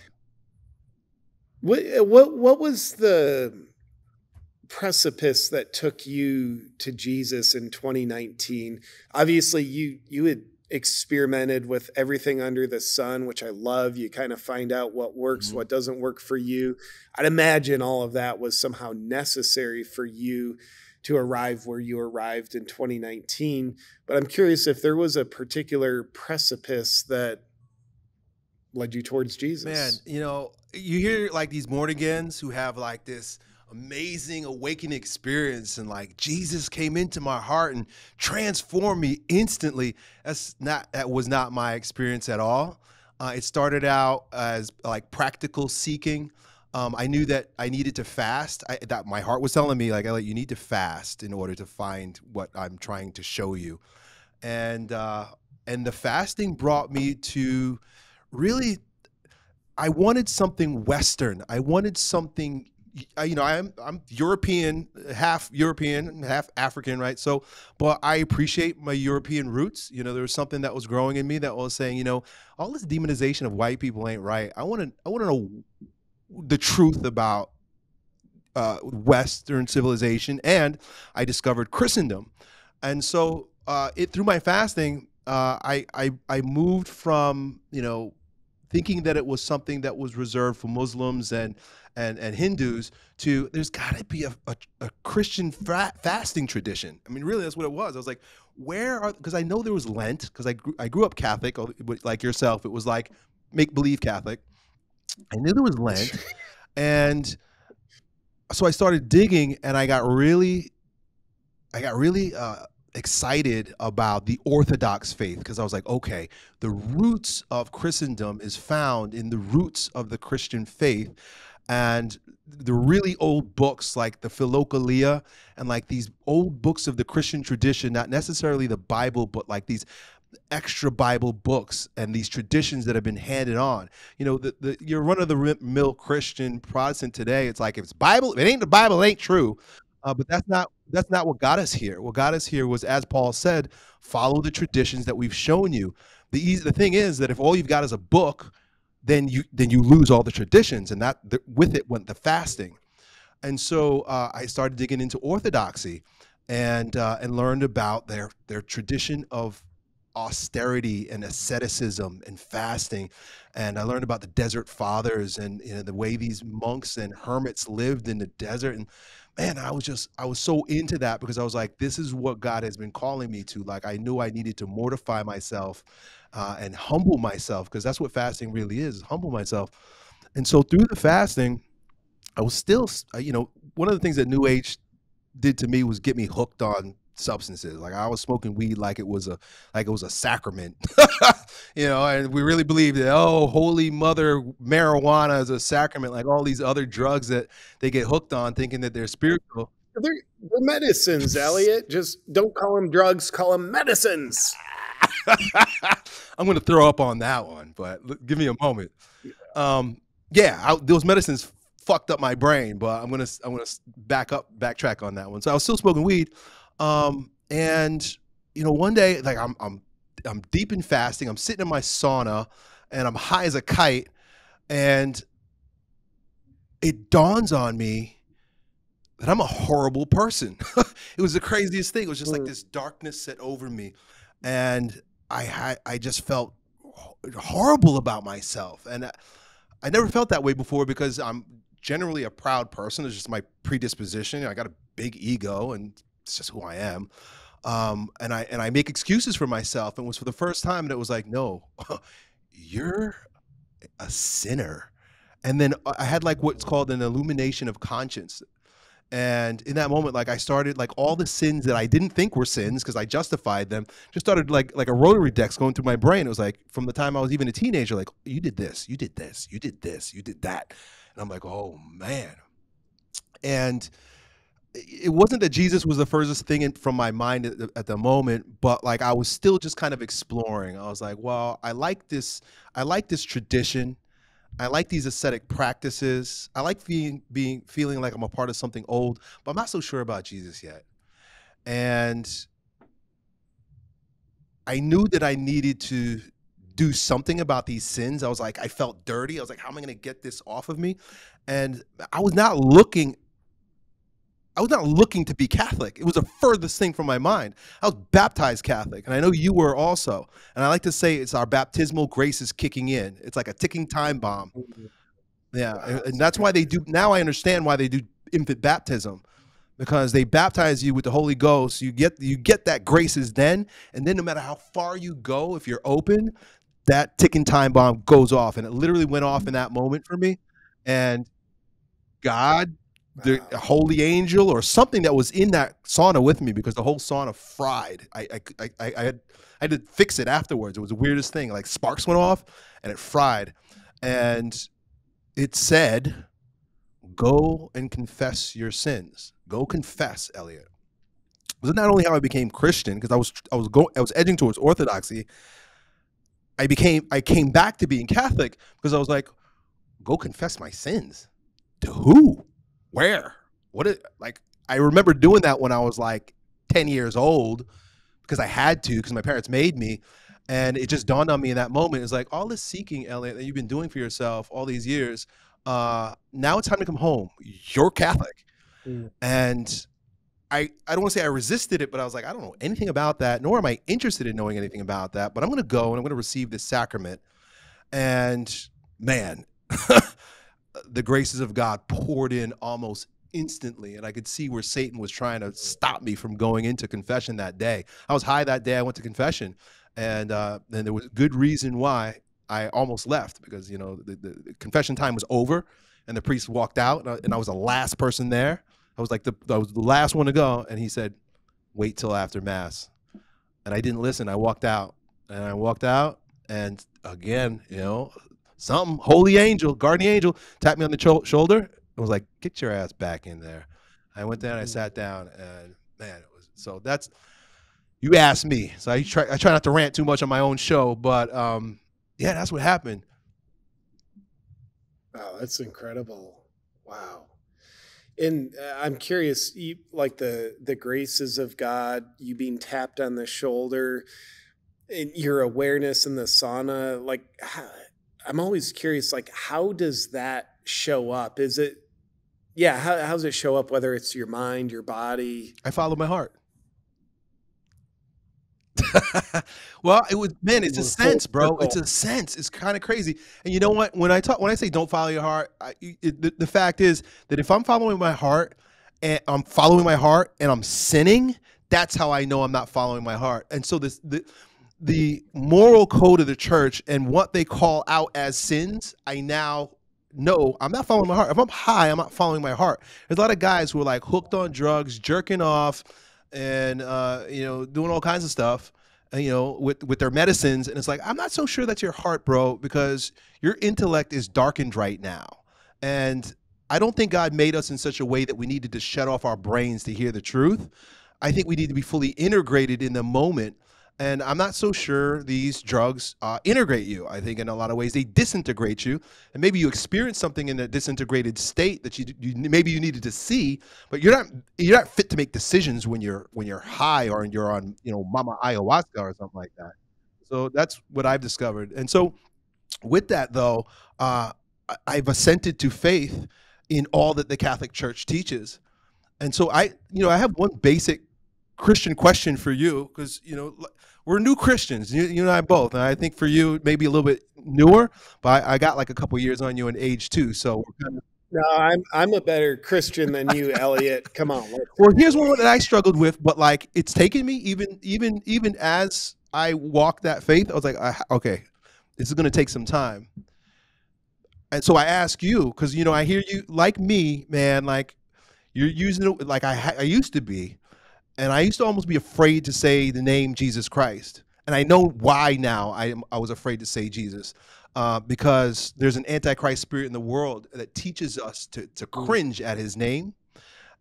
What what what was the precipice that took you to Jesus in twenty nineteen? Obviously, you you had experimented with everything under the sun, which I love. You kind of find out what works, mm-hmm. what doesn't work for you. I'd imagine all of that was somehow necessary for you to arrive where you arrived in twenty nineteen. But I'm curious if there was a particular precipice that led you towards Jesus. Man, you know, you hear like these born agains who have like this amazing awakening experience and like Jesus came into my heart and transformed me instantly. That's not, that was not my experience at all. Uh, it started out as like practical seeking. Um, I knew that I needed to fast. I, that my heart was telling me, like, you need to fast in order to find what I'm trying to show you. And, uh, and the fasting brought me to really, I wanted something Western. I wanted something, you know, I'm, I'm European, half European, half African, right? So, but I appreciate my European roots. You know, there was something that was growing in me that was saying, you know, all this demonization of white people ain't right. I want to, I want to know the truth about uh, Western civilization, and I discovered Christendom. And so uh, it through my fasting, uh, I, I, I moved from, you know, thinking that it was something that was reserved for Muslims and, and, and Hindus to there's got to be a, a, a Christian fa fasting tradition. I mean, really, that's what it was. I was like, where are, because I know there was Lent, because I grew, I grew up Catholic, like yourself. It was like make-believe Catholic. I knew there was Lent, and so I started digging, and I got really, I got really uh, excited about the Orthodox faith, because I was like, okay, the roots of Christendom is found in the roots of the Christian faith, and the really old books like the Philokalia and like these old books of the Christian tradition, not necessarily the Bible, but like these extra Bible books and these traditions that have been handed on. You know, the, the your run-of-the-mill Christian Protestant today, it's like if it's Bible, if it ain't the Bible, it ain't true. Uh, but that's not that's not what got us here. What got us here was, as Paul said, follow the traditions that we've shown you. The easy, the thing is that if all you've got is a book, then you then you lose all the traditions, and that the, with it went the fasting. And so uh, I started digging into Orthodoxy, and uh, and learned about their their tradition of austerity and asceticism and fasting. And I learned about the Desert Fathers and, you know, the way these monks and hermits lived in the desert. And man, I was just, I was so into that, because I was like, this is what God has been calling me to. Like, I knew I needed to mortify myself uh, and humble myself, because that's what fasting really is, humble myself. And so through the fasting, I was still, you know, one of the things that New Age did to me was get me hooked on substances. Like, I was smoking weed like it was a like it was a sacrament. You know, and we really believed that, oh, holy mother, marijuana is a sacrament, like all these other drugs that they get hooked on thinking that they're spiritual. They're, they're medicines, Elliot. Just don't call them drugs, call them medicines. I'm going to throw up on that one, but give me a moment. Um, yeah, I, those medicines fucked up my brain, but I'm going to I'm going to back up, backtrack on that one. So I was still smoking weed. Um, and you know, one day, like I'm, I'm, I'm deep in fasting, I'm sitting in my sauna and I'm high as a kite, and it dawns on me that I'm a horrible person. It was the craziest thing. It was just like this darkness set over me. And I, I, I just felt horrible about myself. And I, I never felt that way before, because I'm generally a proud person. It's just my predisposition. I got a big ego, and it's just who I am. Um, and I, and I make excuses for myself. And it was for the first time that it was like, no, you're a sinner. And then I had like what's called an illumination of conscience. And in that moment, like I started, like all the sins that I didn't think were sins, because I justified them, just started like, like a rotary dex going through my brain. It was like, from the time I was even a teenager, like, you did this, you did this, you did this, you did that. And I'm like, oh man. And it wasn't that Jesus was the furthest thing in, from my mind at the, at the moment, but like I was still just kind of exploring. I was like, well, I like this. I like this tradition. I like these ascetic practices. I like being, being feeling like I'm a part of something old, but I'm not so sure about Jesus yet. And I knew that I needed to do something about these sins. I was like, I felt dirty. I was like, how am I going to get this off of me? And I was not looking I was not looking to be Catholic. It was the furthest thing from my mind. I was baptized Catholic, and I know you were also. And I like to say it's our baptismal grace is kicking in. It's like a ticking time bomb. Yeah, and that's why they do, now I understand why they do infant baptism, because they baptize you with the Holy Ghost. You get you get that graces then, and then no matter how far you go, if you're open, that ticking time bomb goes off, and it literally went off in that moment for me. And God, the holy angel, or something that was in that sauna with me, because the whole sauna fried. I I I, I had I had to fix it afterwards. It was the weirdest thing. Like sparks went off, and it fried, and it said, "Go and confess your sins. Go confess, Elliot." This is not only how I became Christian, because I was I was going I was edging towards Orthodoxy. I became I came back to being Catholic because I was like, "Go confess my sins to who, where, what?" Is, like I remember doing that when I was like ten years old because I had to, because my parents made me, and it just dawned on me in that moment. It's like all this seeking, Elliot, that you've been doing for yourself all these years. Uh, now it's time to come home. You're Catholic. Mm. And I, I don't want to say I resisted it, but I was like, I don't know anything about that, nor am I interested in knowing anything about that, but I'm going to go and I'm going to receive this sacrament. And man, the graces of God poured in almost instantly. And I could see where Satan was trying to stop me from going into confession that day. I was high that day. I went to confession, and uh, then there was good reason why I almost left, because, you know, the, the confession time was over and the priest walked out, and I, and I was the last person there. I was like, the, I was the last one to go. And he said, wait till after mass. And I didn't listen. I walked out and I walked out. And again, you know, some holy angel, guardian angel, tapped me on the ch shoulder and was like, get your ass back in there. I went down, I sat down, and man, it was, so that's, you asked me. So I try, I try not to rant too much on my own show, but, um, yeah, that's what happened. Wow, that's incredible. Wow. And uh, I'm curious, you, like the, the graces of God, you being tapped on the shoulder, and your awareness in the sauna, like how, I'm always curious, like how does that show up? Is it, yeah, how, how does it show up, whether it's your mind, your body? I follow my heart. Well, it was, man, it's a sense, bro. It's a sense. It's kind of crazy. And you know what? When I talk, when I say don't follow your heart, I, it, the, the fact is that if I'm following my heart and I'm following my heart and I'm sinning, that's how I know I'm not following my heart. And so this, the, the moral code of the church and what they call out as sins, I now know I'm not following my heart. If I'm high, I'm not following my heart. There's a lot of guys who are like hooked on drugs, jerking off, and uh you know, doing all kinds of stuff, you know, with with their medicines, and it's like, I'm not so sure that's your heart, bro, because your intellect is darkened right now, and I don't think God made us in such a way that we needed to shut off our brains to hear the truth. I think we need to be fully integrated in the moment, and I'm not so sure these drugs uh integrate you. I think in a lot of ways they disintegrate you, and maybe you experience something in a disintegrated state that you, you maybe you needed to see, but you're not you're not fit to make decisions when you're when you're high, or you're on, you know, mama ayahuasca or something like that. So that's what I've discovered. And so with that though, uh I've assented to faith in all that the Catholic Church teaches. And so I, you know, I have one basic Christian question for you, because, you know, we're new Christians, you, you and I both, and I think for you maybe a little bit newer, but I, I got like a couple years on you in age too, so we're kind of... No, I'm I'm a better Christian than you, Elliot. Come on. Let's... Well, here's one that I struggled with, but like it's taken me even even even as I walked that faith, I was like, I, okay, this is going to take some time. And so I ask you, because, you know, I hear you, like me, man, like you're using it like I I used to be. And I used to almost be afraid to say the name Jesus Christ. And I know why now I, am, I was afraid to say Jesus, uh, because there's an antichrist spirit in the world that teaches us to, to cringe at his name.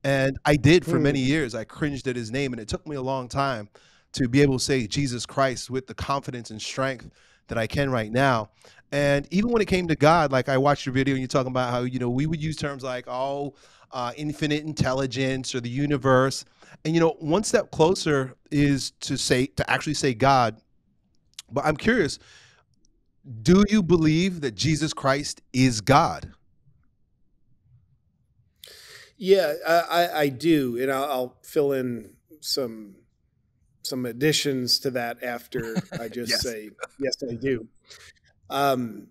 And I did for many years. I cringed at his name, and it took me a long time to be able to say Jesus Christ with the confidence and strength that I can right now. And even when it came to God, like I watched your video and you're talking about how, you know, we would use terms like, oh, uh, infinite intelligence or the universe. And, you know, one step closer is to say, to actually say God. But I'm curious, do you believe that Jesus Christ is God? Yeah, I, I do. And I'll, I'll fill in some, some additions to that after I just yes. say, yes, I do. Um,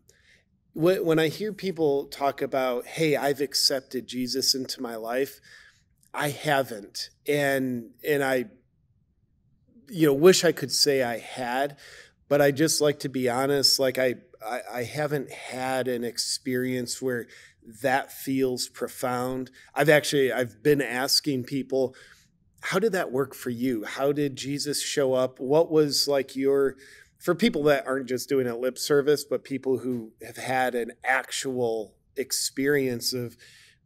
when, when I hear people talk about, hey, I've accepted Jesus into my life, I haven't. And, and I, you know, wish I could say I had, but I just like to be honest. Like I, I, I haven't had an experience where that feels profound. I've actually, I've been asking people, how did that work for you? How did Jesus show up? What was like your, for people that aren't just doing a lip service, but people who have had an actual experience of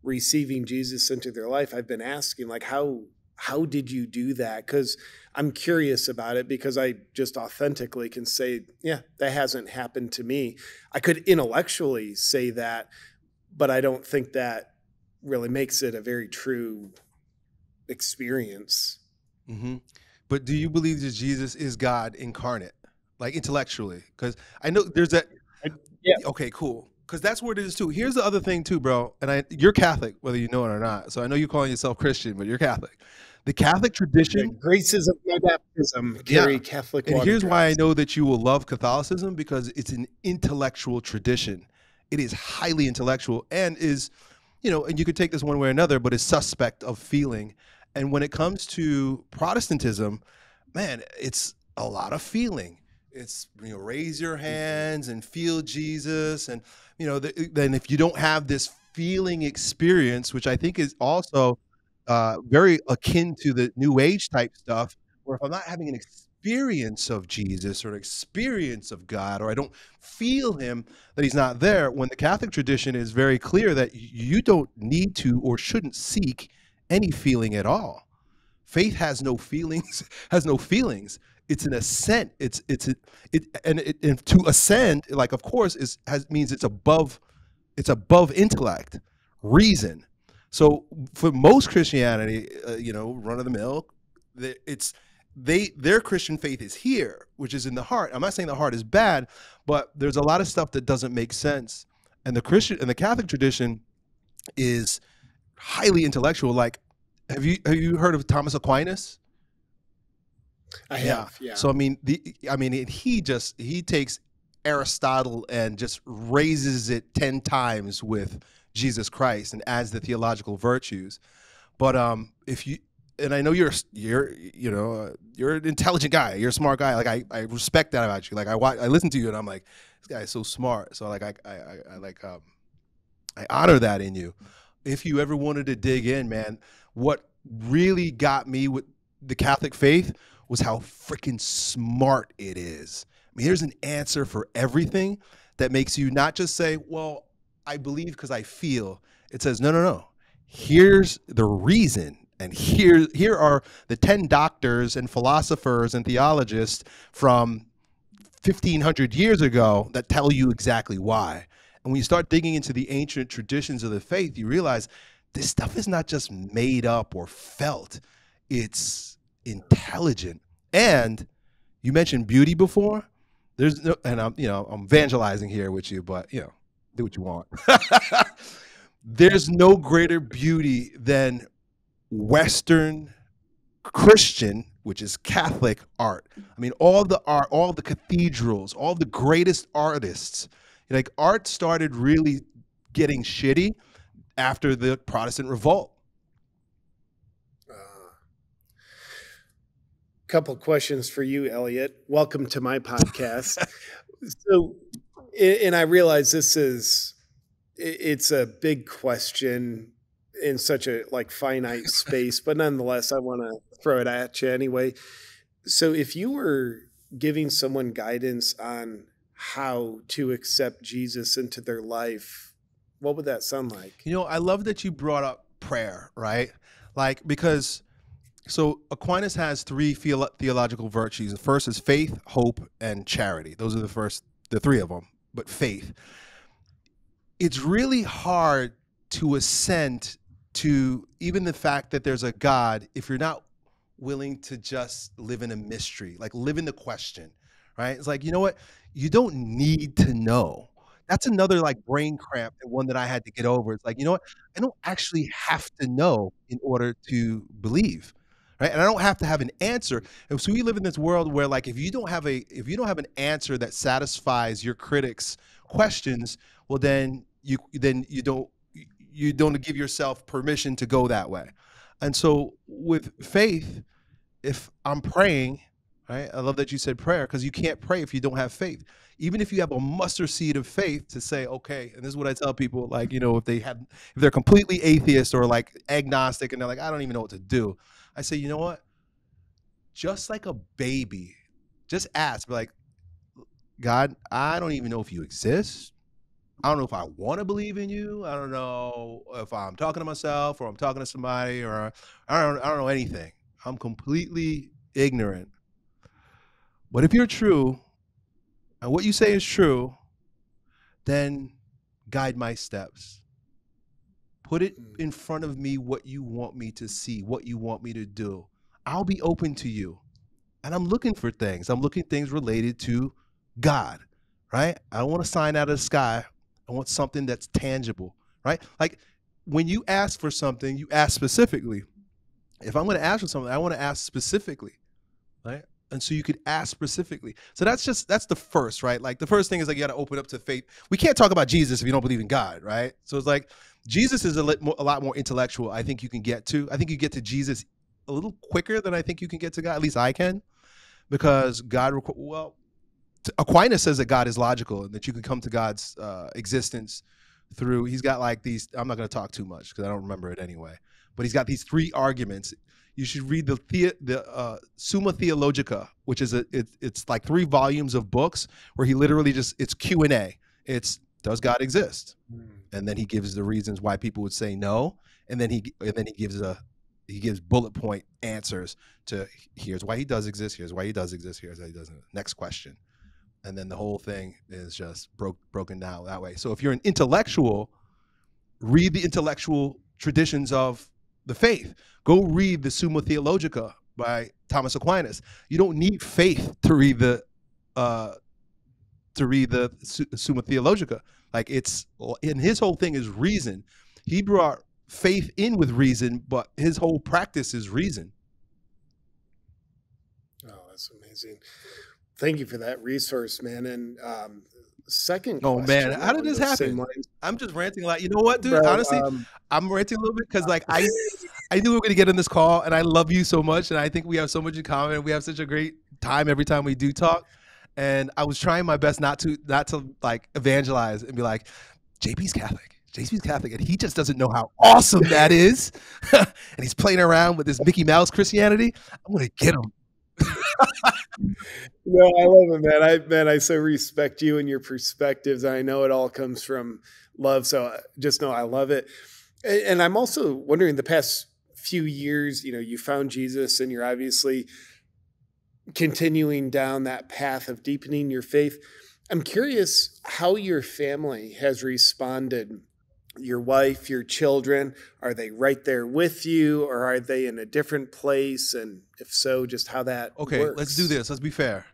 receiving Jesus into their life, I've been asking, like, how, how did you do that? Because I'm curious about it, because I just authentically can say, yeah, that hasn't happened to me. I could intellectually say that, but I don't think that really makes it a very true experience. Mm-hmm. But do you believe that Jesus is God incarnate, like intellectually? Because I know there's that. Yeah. Okay, cool. Because that's where it is too. Here's the other thing too, bro. And I, you're Catholic, whether you know it or not. So I know you're calling yourself Christian, but you're Catholic. The Catholic tradition, the graces of my baptism carry yeah. Catholic. And here's why I know that you will love Catholicism, because it's an intellectual tradition. It is highly intellectual and is, you know, and you could take this one way or another, but it's suspect of feeling. And when it comes to Protestantism, man, it's a lot of feeling. It's, you know, raise your hands and feel Jesus. And, you know, the, then if you don't have this feeling experience, which I think is also uh, very akin to the New Age type stuff, where if I'm not having an experience of Jesus or an experience of God, or I don't feel him, that he's not there, when the Catholic tradition is very clear that you don't need to or shouldn't seek any feeling at all. Faith has no feelings, has no feelings. It's an ascent. It's it's a, it and it, and to ascend, like of course, is has means it's above, it's above intellect, reason. So for most Christianity, uh, you know, run of the mill, it's they their Christian faith is here, which is in the heart. I'm not saying the heart is bad, but there's a lot of stuff that doesn't make sense. And the Christian and the Catholic tradition is highly intellectual. Like, have you have you heard of Thomas Aquinas? I have, yeah. yeah. So I mean, the I mean, it, he just he takes Aristotle and just raises it ten times with Jesus Christ and adds the theological virtues. But um, if you and I know you're you're you know you're an intelligent guy, you're a smart guy. Like I, I respect that about you. Like I watch, I listen to you and I'm like, this guy is so smart. So like I I, I, I like um, I honor that in you. If you ever wanted to dig in, man, what really got me with the Catholic faith was how freaking smart it is. I mean, there's an answer for everything that makes you not just say, well, I believe because I feel. It says, no, no, no. Here's the reason. And here, here are the ten doctors and philosophers and theologists from fifteen hundred years ago that tell you exactly why. And when you start digging into the ancient traditions of the faith, you realize this stuff is not just made up or felt. It's intelligent. And you mentioned beauty before. There's no, and I'm, you know, I'm evangelizing here with you, but you know, do what you want. There's no greater beauty than Western Christian, which is Catholic art. I mean, all the art, all the cathedrals, all the greatest artists. Like art started really getting shitty after the Protestant revolt. Couple questions for you, Elliot. Welcome to my podcast. So, and I realize this is, it's a big question in such a like finite space, but nonetheless, I want to throw it at you anyway. So if you were giving someone guidance on how to accept Jesus into their life, what would that sound like? You know, I love that you brought up prayer, right? Like, because so Aquinas has three theological virtues. The first is faith, hope, and charity. Those are the first, the three of them, but faith. It's really hard to assent to even the fact that there's a God if you're not willing to just live in a mystery, like live in the question, right? It's like, you know what? You don't need to know. That's another like brain cramp, and one that I had to get over. It's like, you know what? I don't actually have to know in order to believe. Right? And I don't have to have an answer. And so we live in this world where, like, if you don't have a, if you don't have an answer that satisfies your critics' questions, well, then you, then you don't, you don't give yourself permission to go that way. And so with faith, if I'm praying, right? I love that you said prayer, because you can't pray if you don't have faith. Even if you have a mustard seed of faith to say, okay, and this is what I tell people, like, you know, if they have, if they're completely atheist or like agnostic and they're like, I don't even know what to do. I say, you know what? Just like a baby, just ask, like, God, I don't even know if you exist. I don't know if I want to believe in you. I don't know if I'm talking to myself or I'm talking to somebody, or I don't, I don't know anything. I'm completely ignorant. But if you're true and what you say is true, then guide my steps. Put it in front of me what you want me to see, what you want me to do. I'll be open to you. And I'm looking for things. I'm looking things related to God, right? I don't want a sign out of the sky. I want something that's tangible, right? Like when you ask for something, you ask specifically. If I'm going to ask for something, I want to ask specifically, right? And so you could ask specifically. So that's just, that's the first, right? Like the first thing is like, you got to open up to faith. We can't talk about Jesus if you don't believe in God, right? So it's like, Jesus is a lot more intellectual. I think you can get to, I think you get to Jesus a little quicker than I think you can get to God. At least I can, because God, well, Aquinas says that God is logical and that you can come to God's uh, existence through, he's got like these, I'm not going to talk too much because I don't remember it anyway, but he's got these three arguments. You should read the, the, the uh, Summa Theologica, which is, a, it, it's like three volumes of books where he literally just, it's Q and A. It's, does God exist? Mm. And then he gives the reasons why people would say no. And then he, and then he gives a, he gives bullet point answers to here's why he does exist, here's why he does exist, here's why he doesn't. Next question. And then the whole thing is just broke, broken down that way. So if you're an intellectual, read the intellectual traditions of the faith. Go read the Summa Theologica by Thomas Aquinas. You don't need faith to read the uh, to read the Summa Theologica. Like it's, and his whole thing is reason. He brought faith in with reason, but his whole practice is reason. Oh, that's amazing. Thank you for that resource, man. And um, second oh question, man, how did this happen? I'm just ranting a lot. You know what, dude? But, honestly, um, I'm ranting a little bit because like I I knew we were gonna get in this call, and I love you so much, and I think we have so much in common, and we have such a great time every time we do talk. And I was trying my best not to not to like evangelize and be like, J P's Catholic. J P's Catholic, and he just doesn't know how awesome that is. And he's playing around with this Mickey Mouse Christianity. I'm gonna get him. No, I love it, man. I man, I so respect you and your perspectives. I know it all comes from love, so just know I love it. And, and I'm also wondering, the past few years, you know, you found Jesus, and you're obviously continuing down that path of deepening your faith. I'm curious how your family has responded. Your wife, your children, are they right there with you, or are they in a different place? And if so, just how that okay, works. Let's do this. Let's be fair.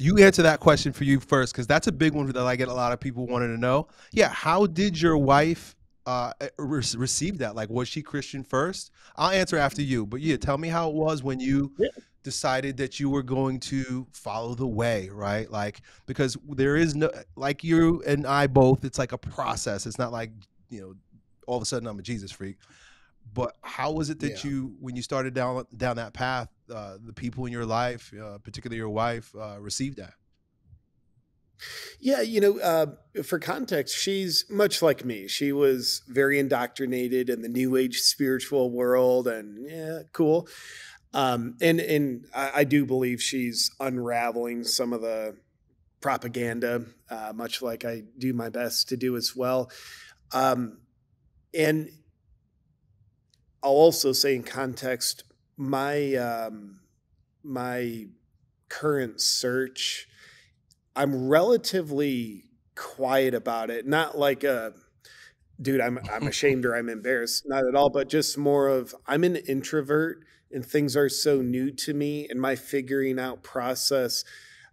You answer that question for you first, because that's a big one that I get a lot of people wanting to know. Yeah, how did your wife uh, re receive that? Like, was she Christian first? I'll answer after you, but yeah, tell me how it was when you yeah. decided that you were going to follow the way, right? Like, because there is no, like you and I both, it's like a process. It's not like, you know, all of a sudden I'm a Jesus freak. But how was it that yeah. you, when you started down down that path, uh, the people in your life, uh, particularly your wife, uh, received that? Yeah, you know, uh, for context, she's much like me. She was very indoctrinated in the New Age spiritual world, and yeah, cool. Um, and, and I, I do believe she's unraveling some of the propaganda, uh, much like I do my best to do as well. Um, and I'll also say in context, my, um, my current search, I'm relatively quiet about it. Not like a, dude, I'm, I'm ashamed or I'm embarrassed, not at all, but just more of, I'm an introvert. And things are so new to me in my figuring out process.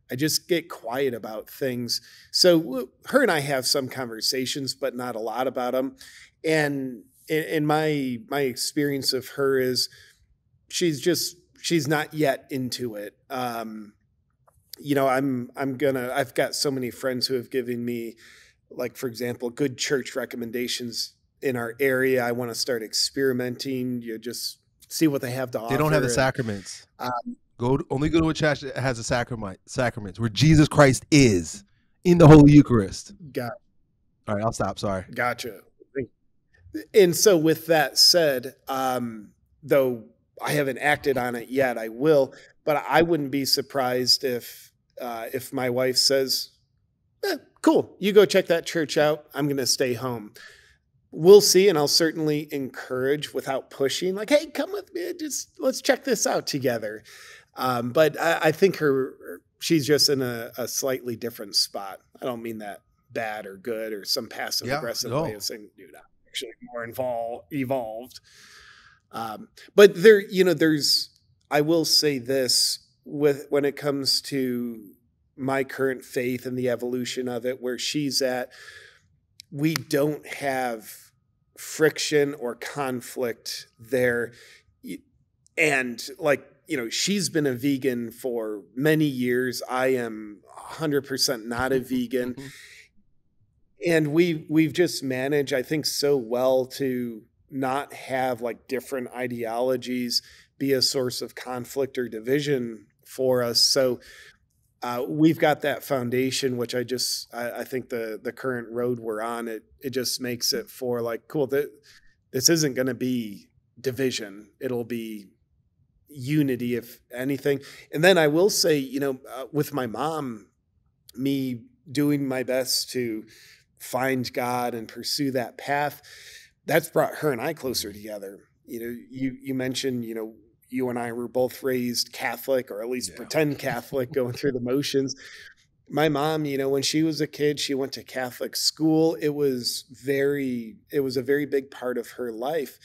I just get quiet about things. So her and I have some conversations, but not a lot about them. And in my my experience of her is she's just she's not yet into it. Um, you know, I'm I'm gonna I've got so many friends who have given me, like, for example, good church recommendations in our area. I want to start experimenting. You just see what they have to offer. They don't have the sacraments. Um, go to, only go to a church that has a sacrament, sacraments where Jesus Christ is in the Holy Eucharist. Got. All right, I'll stop. Sorry. Gotcha. And so, with that said, um, though I haven't acted on it yet, I will. But I wouldn't be surprised if uh, if my wife says, eh, "Cool, you go check that church out. I'm going to stay home." We'll see, and I'll certainly encourage without pushing. Like, hey, come with me. Just let's check this out together. Um, but I, I think her she's just in a, a slightly different spot. I don't mean that bad or good or some passive aggressive yeah, no. way of saying, "Dude, I'm actually more involved, evolved." Um, but there, you know, there's. I will say this with when it comes to my current faith and the evolution of it, where she's at. We don't have friction or conflict there. And like, you know, she's been a vegan for many years. I am one hundred percent not a vegan. Mm-hmm. And we, we've just managed, I think, so well to not have like different ideologies be a source of conflict or division for us. So Uh, we've got that foundation, which I just, I, I think the the current road we're on, it it just makes it for like, cool, th this isn't going to be division. It'll be unity, if anything. And then I will say, you know, uh, with my mom, me doing my best to find God and pursue that path, that's brought her and I closer together. You know, you, you mentioned, you know, you and I were both raised Catholic, or at least yeah. pretend Catholic, going through the motions. My mom, you know, when she was a kid, she went to Catholic school. It was very, it was a very big part of her life.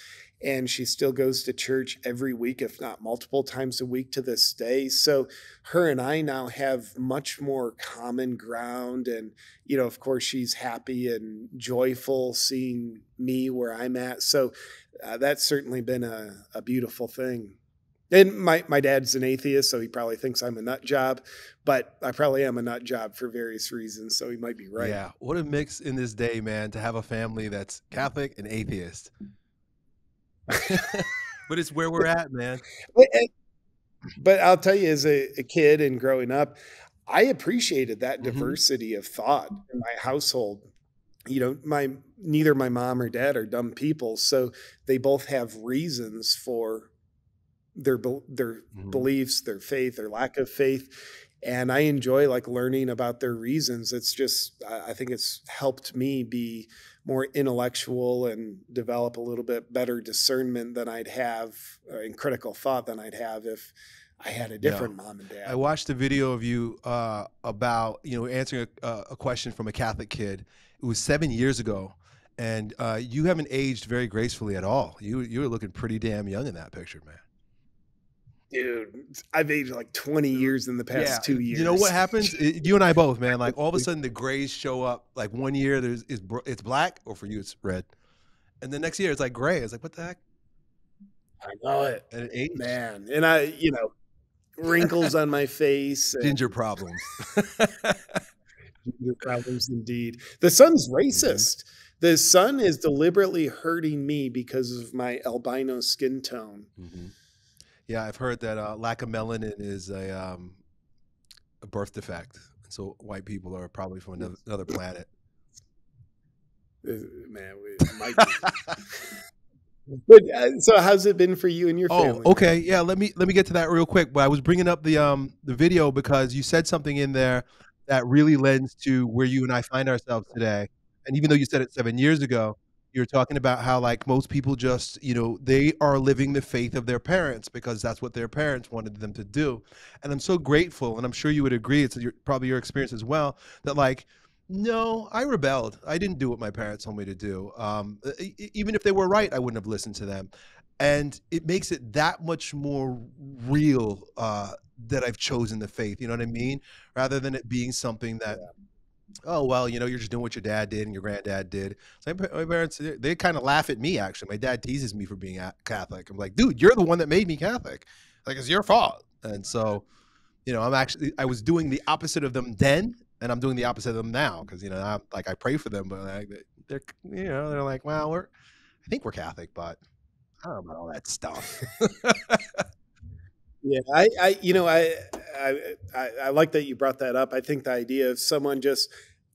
And she still goes to church every week, if not multiple times a week to this day. So her and I now have much more common ground. And, you know, of course, she's happy and joyful seeing me where I'm at. So uh, that's certainly been a, a beautiful thing. And my, my dad's an atheist, so he probably thinks I'm a nut job, but I probably am a nut job for various reasons, so he might be right. Yeah, what a mix in this day, man, to have a family that's Catholic and atheist. But it's where we're at, man. But I'll tell you, as a, a kid and growing up, I appreciated that mm-hmm. diversity of thought in my household. You know, my neither my mom or dad are dumb people, so they both have reasons for their their mm-hmm. beliefs, their faith, their lack of faith. And I enjoy like learning about their reasons. It's just, I think it's helped me be more intellectual and develop a little bit better discernment than I'd have and critical thought than I'd have if I had a different yeah. mom and dad. I watched a video of you uh, about, you know, answering a, a question from a Catholic kid. It was seven years ago. And uh, you haven't aged very gracefully at all. You, you were looking pretty damn young in that picture, man. Dude, I've aged like twenty years in the past yeah. two years. You know what happens? It, you and I both, man. Like all of a sudden, the grays show up. Like one year, there's it's, it's black, or for you, it's red, and the next year, it's like gray. It's like, what the heck? I know it, and it aged. Man. And I, you know, wrinkles on my face, and ginger problems, ginger problems indeed. The sun's racist. Mm-hmm. The sun is deliberately hurting me because of my albino skin tone. Mm-hmm. Yeah, I've heard that uh, lack of melanin is a, um, a birth defect. So white people are probably from another, another planet. Man, we might be. But uh, so, how's it been for you and your family? Oh, okay, yeah. Let me let me get to that real quick. But I was bringing up the um the video because you said something in there that really lends to where you and I find ourselves today. And even though you said it seven years ago. You're talking about how like most people just, you know, they are living the faith of their parents because that's what their parents wanted them to do. And I'm so grateful, and I'm sure you would agree, it's your, probably your experience as well, that like, no, I rebelled. I didn't do what my parents told me to do. Um, even if they were right, I wouldn't have listened to them. And it makes it that much more real uh, that I've chosen the faith, you know what I mean? Rather than it being something that... Yeah. Oh, well, you know, you're just doing what your dad did and your granddad did. So my parents, they, they kind of laugh at me, actually. My dad teases me for being Catholic. I'm like, dude, you're the one that made me Catholic. Like, it's your fault. And so, you know, I'm actually, I was doing the opposite of them then, and I'm doing the opposite of them now because, you know, I'm, like I pray for them, but I, they're, you know, they're like, well, we're, I think we're Catholic, but I don't know about all that stuff. Yeah, I, I, you know, I, I, I like that you brought that up. I think the idea of someone just,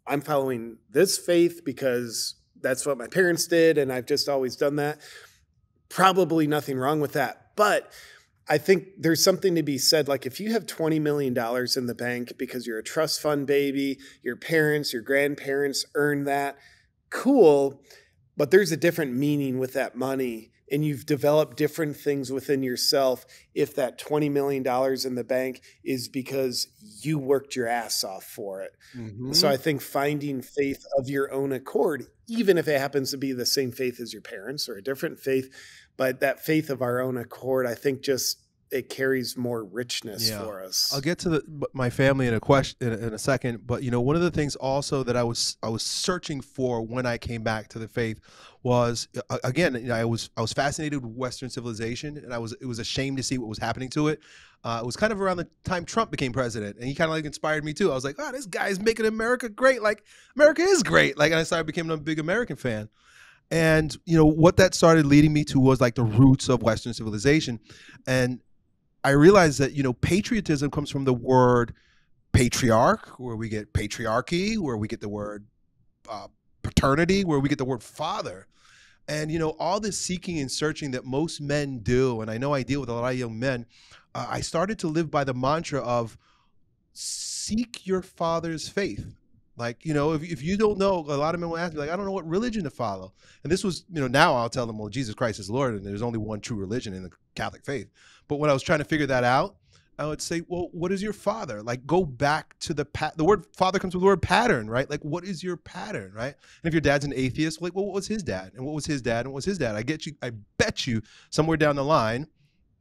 I'm following this faith because that's what my parents did, and I've just always done that. Probably nothing wrong with that, but I think there's something to be said. Like if you have twenty million dollars in the bank because you're a trust fund baby, your parents, your grandparents earned that, cool. But there's a different meaning with that money, and you've developed different things within yourself if that twenty million dollars in the bank is because you worked your ass off for it. Mm-hmm. So I think finding faith of your own accord, even if it happens to be the same faith as your parents or a different faith, but that faith of our own accord, I think just it carries more richness yeah. for us. I'll get to the, my family in a question in, in a second, but you know, one of the things also that I was I was searching for when I came back to the faith was, again, you know, I was I was fascinated with Western civilization, and I was it was a shame to see what was happening to it. Uh, it was kind of around the time Trump became president, and he kind of like inspired me too. I was like, oh, this guy's making America great. Like America is great. Like, and I started becoming a big American fan. And you know what that started leading me to was like the roots of Western civilization, and I realized that, you know, patriotism comes from the word patriarch, where we get patriarchy, where we get the word uh, paternity, where we get the word father. And, you know, all this seeking and searching that most men do, and I know I deal with a lot of young men, uh, I started to live by the mantra of seek your father's faith. Like, you know, if, if you don't know, a lot of men will ask me, like, I don't know what religion to follow. And this was, you know, now I'll tell them, well, Jesus Christ is Lord, and there's only one true religion in the Catholic faith. But when I was trying to figure that out, I would say, well, what is your father? Like, go back to the pat. The word father comes from the word pattern, right? Like, what is your pattern, right? And if your dad's an atheist, like, well, what was his dad? And what was his dad? And what was his dad? I get you, I bet you somewhere down the line,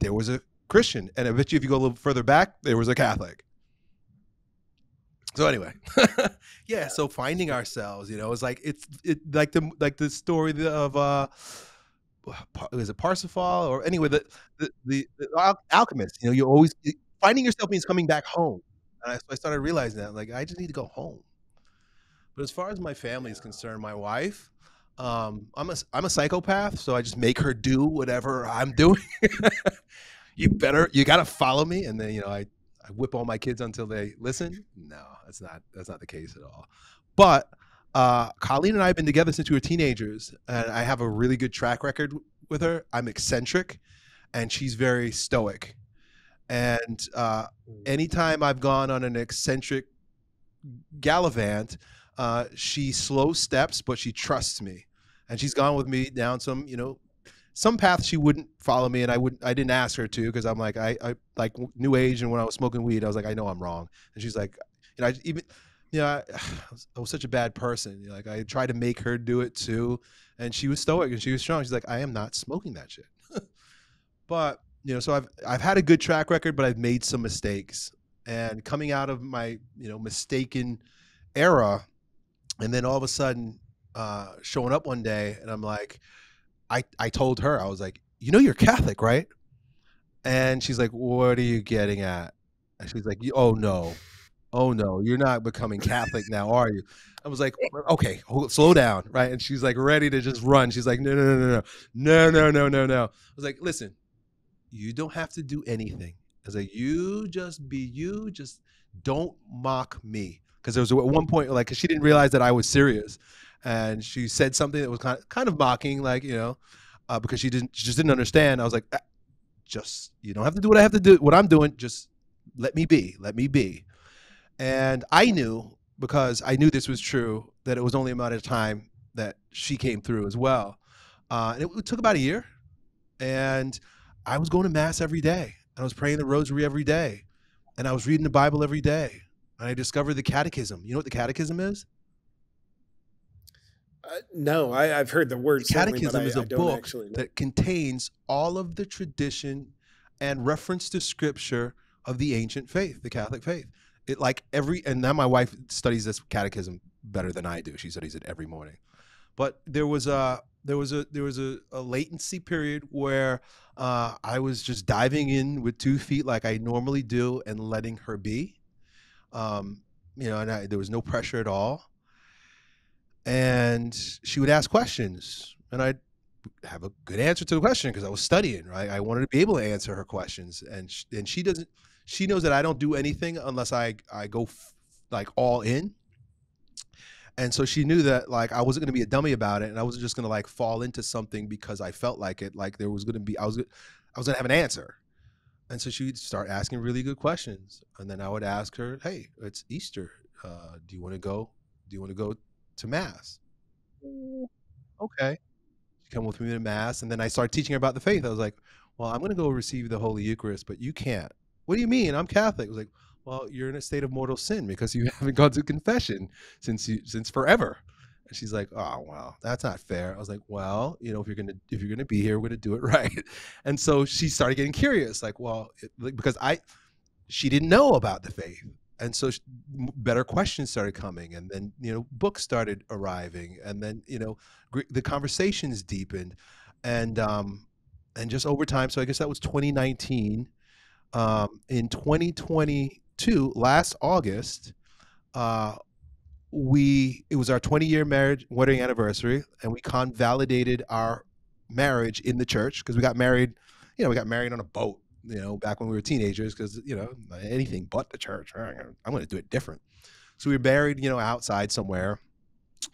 there was a Christian. And I bet you if you go a little further back, there was a Catholic. So anyway, yeah. So finding ourselves, you know, it's like it's it like the like the story of uh, is it Parsifal or anyway the the, the the alchemist. You know, you always finding yourself means coming back home. And I, so I started realizing that, like, I just need to go home. But as far as my family is concerned, my wife, um, I'm a I'm a psychopath, so I just make her do whatever I'm doing. You better, you gotta follow me, and then you know I. I whip all my kids until they listen. No, that's not that's not the case at all. But uh, Colleen and I have been together since we were teenagers, and I have a really good track record with her. I'm eccentric, and she's very stoic. And uh, anytime I've gone on an eccentric gallivant, uh, she slow steps, but she trusts me, and she's gone with me down some, you know. Some paths she wouldn't follow me, and I wouldn't. I didn't ask her to, because I'm like, I, I like new age, and when I was smoking weed, I was like, I know I'm wrong, and she's like, you know, I even, you know, I, I, was, I was such a bad person. You know, like I tried to make her do it too, and she was stoic and she was strong. She's like, I am not smoking that shit. But you know, so I've I've had a good track record, but I've made some mistakes, and coming out of my you know mistaken era, and then all of a sudden uh, showing up one day, and I'm like. I, I told her, I was like, you know, you're Catholic, right? And she's like, what are you getting at? And she's like, oh, no. Oh, no. You're not becoming Catholic now, are you? I was like, okay, hold, slow down, right? And she's like, ready to just run. She's like, no, no, no, no, no, no, no, no, no. I was like, listen, you don't have to do anything. I was like, you just be you. Just don't mock me. Because there was at one point, like, because she didn't realize that I was serious. And she said something that was kind of, kind of mocking, like, you know, uh, because she didn't, she just didn't understand. I was like, just, you don't have to do what I have to do, what I'm doing. Just let me be, let me be. And I knew, because I knew this was true, that it was only a matter of time that she came through as well. Uh, and it, it took about a year. And I was going to mass every day. And I was praying the rosary every day. And I was reading the Bible every day. And I discovered the Catechism. You know what the Catechism is? Uh, no, I, I've heard the word. Catechism is I, a I book that contains all of the tradition and reference to scripture of the ancient faith, the Catholic faith. It like every, and now my wife studies this catechism better than I do. She studies it every morning. But there was a there was a there was a, a latency period where uh, I was just diving in with two feet like I normally do and letting her be, um, you know, and I, there was no pressure at all. and she would ask questions, and I'd have a good answer to the question because I was studying, right? I wanted to be able to answer her questions, and she, and she doesn't, she knows that I don't do anything unless I, I go f like all in. And so she knew that like I wasn't going to be a dummy about it, and I wasn't just going to like fall into something because I felt like it. Like there was going to be, I was, I was going to have an answer. And so she would start asking really good questions, and then I would ask her, "Hey, it's Easter. Uh, do you want to go? Do you want to go to mass?" Okay. She come with me to mass, and then I started teaching her about the faith. I was like, "Well, I'm going to go receive the Holy Eucharist, but you can't." "What do you mean? I'm Catholic." I was like, "Well, you're in a state of mortal sin because you haven't gone to confession since you, since forever." And she's like, "Oh, well, that's not fair." I was like, "Well, you know, if you're gonna if you're gonna be here, we're gonna do it right." And so she started getting curious, like, well, it, like, because I, she didn't know about the faith, and so she, better questions started coming, and then you know, books started arriving, and then you know, gr the conversations deepened, and um, and just over time. So I guess that was twenty nineteen. Um, in twenty twenty-two, last August, uh, we it was our twenty year marriage wedding anniversary, and we convalidated our marriage in the church because we got married, you know, we got married on a boat, you know, back when we were teenagers because, you know, anything but the church. I'm going to do it different. So we were married, you know, outside somewhere.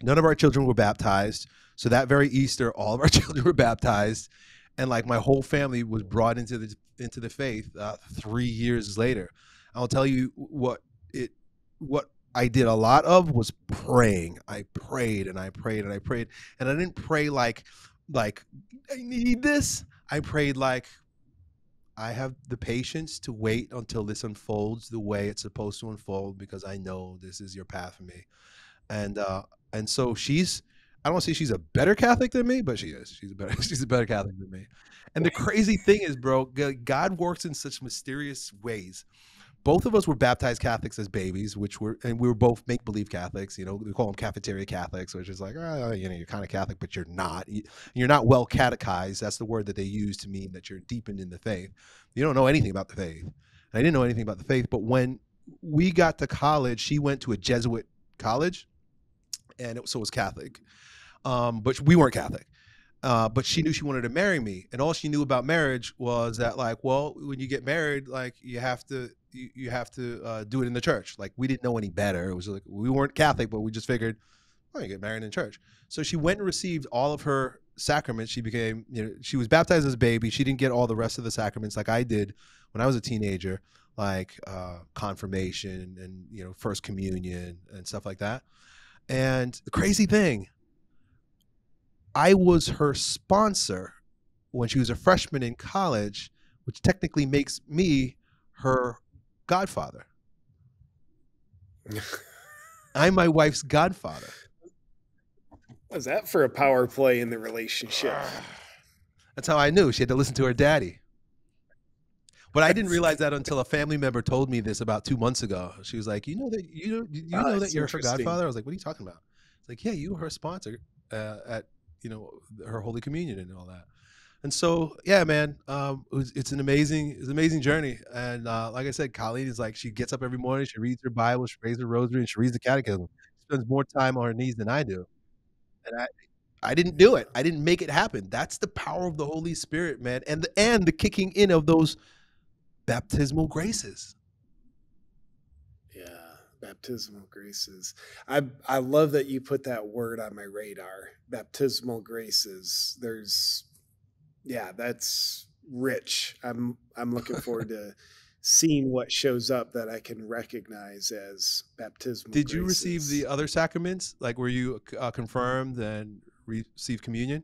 None of our children were baptized. So that very Easter, all of our children were baptized. And like my whole family was brought into the into the faith uh, three years later. I'll tell you what it what I did a lot of was praying. I prayed and I prayed and I prayed, and I didn't pray like like I need this. I prayed like I have the patience to wait until this unfolds the way it's supposed to unfold, because I know this is your path for me. And uh, and so she's. I don't say she's a better Catholic than me, but she is. She's a better, she's a better Catholic than me. And the crazy thing is, bro, God works in such mysterious ways. Both of us were baptized Catholics as babies, which were, and we were both make-believe Catholics. You know, we call them cafeteria Catholics, which is like, oh, you know, you're kind of Catholic, but you're not. You're not well catechized. That's the word that they use to mean that you're deepened in the faith. You don't know anything about the faith. And I didn't know anything about the faith, but when we got to college, she went to a Jesuit college, and it, so it was Catholic. Um, but we weren't Catholic, uh, but she knew she wanted to marry me. And all she knew about marriage was that like, well, when you get married, like you have to, you, you have to uh, do it in the church. Like we didn't know any better. It was like, we weren't Catholic, but we just figured, oh, you get married in church. So she went and received all of her sacraments. She became, you know, she was baptized as a baby. She didn't get all the rest of the sacraments like I did when I was a teenager, like uh, confirmation and, you know, first communion and stuff like that. And the crazy thing, I was her sponsor when she was a freshman in college, which technically makes me her godfather. I'm my wife's godfather. What was that for a power play in the relationship? That's how I knew. She had to listen to her daddy. But I didn't realize that until a family member told me this about two months ago. She was like, you know that you know, you know oh, that you're her godfather? I was like, what are you talking about? It's like, yeah, you were her sponsor uh, at, you know, her Holy Communion and all that. And so, yeah, man, um, it was, it's an amazing, it's an amazing journey. And uh, like I said, Colleen is like, she gets up every morning, she reads her Bible, she prays her rosary, and she reads the Catechism. She spends more time on her knees than I do. And I, I didn't do it. I didn't make it happen. That's the power of the Holy Spirit, man. And the, and the kicking in of those baptismal graces. Yeah, baptismal graces. I I love that you put that word on my radar. Baptismal graces. There's, yeah, that's rich. I'm I'm looking forward to seeing what shows up that I can recognize as baptismal. Did graces. You receive the other sacraments? Like, were you uh, confirmed and received communion?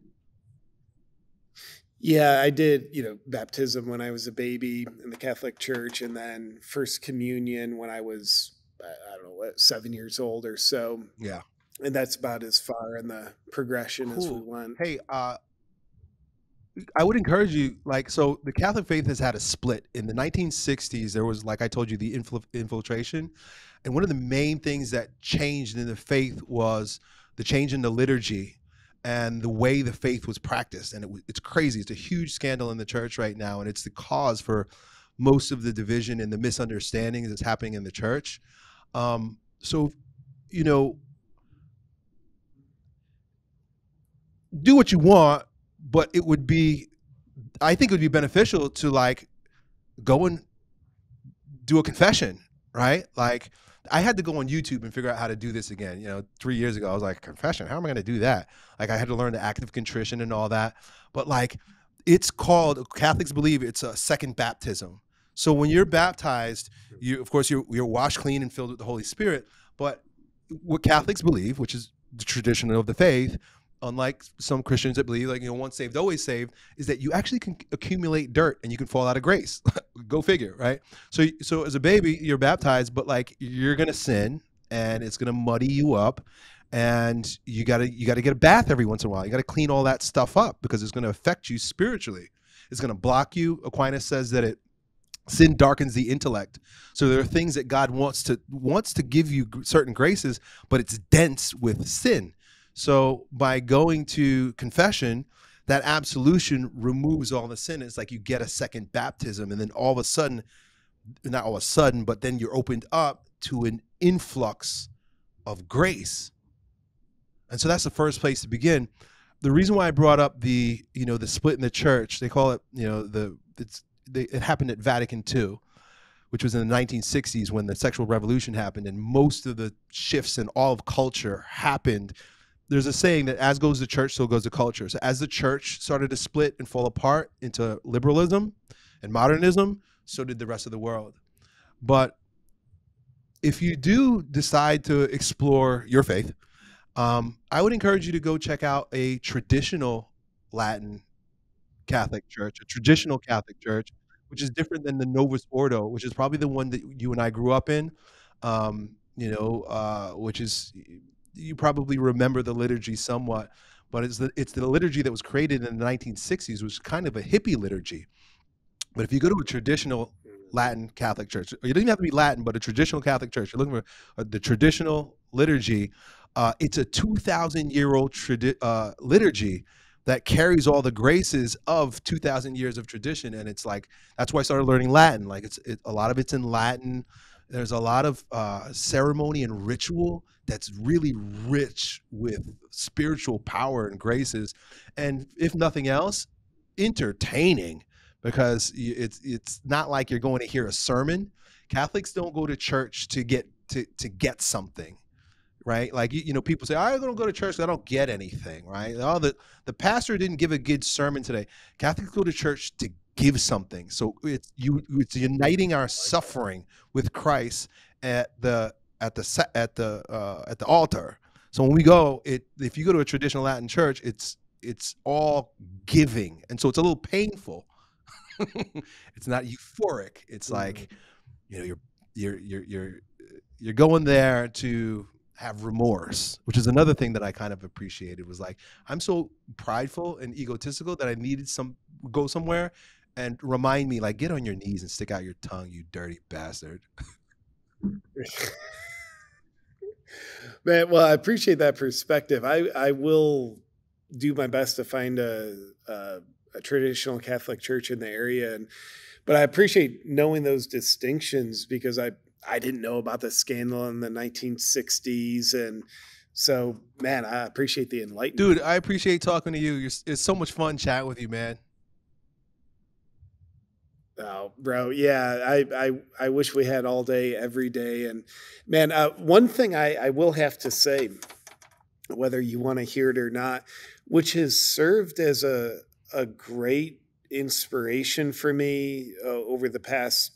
Yeah, I did, you know, baptism when I was a baby in the Catholic Church, and then First Communion when I was, I don't know what, seven years old or so. Yeah. And that's about as far in the progression cool. as we went. Hey, uh, I would encourage you, like, so the Catholic faith has had a split. In the nineteen sixties, there was, like I told you, the infl infiltration. And one of the main things that changed in the faith was the change in the liturgy and the way the faith was practiced. And it, it's crazy. It's a huge scandal in the church right now, and it's the cause for most of the division and the misunderstandings that's happening in the church. Um, so, you know, do what you want, but it would be, I think it would be beneficial to like go and do a confession, right? Like I had to go on YouTube and figure out how to do this again. You know, three years ago, I was like, confession, how am I gonna do that? Like I had to learn the act of contrition and all that. But like it's called, Catholics believe it's a second baptism. So when you're baptized, you of course, you're, you're washed clean and filled with the Holy Spirit. But what Catholics believe, which is the tradition of the faith, unlike some Christians that believe like, you know, once saved, always saved, is that you actually can accumulate dirt and you can fall out of grace. Go figure, right? So, so as a baby, you're baptized, but like you're going to sin and it's going to muddy you up. And you got to, you got to get a bath every once in a while. You got to clean all that stuff up because it's going to affect you spiritually. It's going to block you. Aquinas says that it, sin darkens the intellect. So there are things that God wants to, wants to give you certain graces, but it's dense with sin. So by going to confession, that absolution removes all the sin. It's like you get a second baptism, and then all of a sudden, not all of a sudden, but then you're opened up to an influx of grace. And so that's the first place to begin. The reason why I brought up the, you know, the split in the church, they call it, you know, the, it's, they, it happened at Vatican two, which was in the nineteen sixties when the sexual revolution happened, and most of the shifts in all of culture happened. There's a saying that as goes the church, so goes the culture. So as the church started to split and fall apart into liberalism and modernism, so did the rest of the world. But if you do decide to explore your faith, um, I would encourage you to go check out a traditional Latin Catholic church, a traditional Catholic church, which is different than the Novus Ordo, which is probably the one that you and I grew up in, um, you know, uh, which is... you probably remember the liturgy somewhat, but it's the, it's the liturgy that was created in the nineteen sixties, was kind of a hippie liturgy. But if you go to a traditional Latin Catholic church, or you don't even have to be Latin, but a traditional Catholic church, you're looking for uh, the traditional liturgy. Uh, it's a two thousand year old uh, liturgy that carries all the graces of two thousand years of tradition. And it's like, that's why I started learning Latin. Like it's it, a lot of it's in Latin. There's a lot of uh, ceremony and ritual that's really rich with spiritual power and graces. And if nothing else, entertaining, because it's, it's not like you're going to hear a sermon. Catholics don't go to church to get, to, to get something, right? Like, you, you know, people say, I don't go to church, I don't get anything, right? Oh, the, the pastor didn't give a good sermon today. Catholics go to church to give something. So it's, you, it's uniting our suffering with Christ at the, at the, at the, uh, at the altar. So when we go, it, if you go to a traditional Latin church, it's, it's all giving. And so it's a little painful. It's not euphoric. It's like, you know, you're, you're, you're, you're, you're going there to have remorse, which is another thing that I kind of appreciated, was like, I'm so prideful and egotistical that I needed some, go somewhere and remind me, like, get on your knees and stick out your tongue, you dirty bastard. Man, well, I appreciate that perspective. I, I will do my best to find a, a, a traditional Catholic church in the area. And, but I appreciate knowing those distinctions, because I, I didn't know about the scandal in the nineteen sixties. And so, man, I appreciate the enlightenment. Dude, I appreciate talking to you. You're, it's so much fun chatting with you, man. Oh, bro. Yeah. I, I, I wish we had all day, every day. And man, uh, one thing I, I will have to say, whether you want to hear it or not, which has served as a, a great inspiration for me uh, over the past,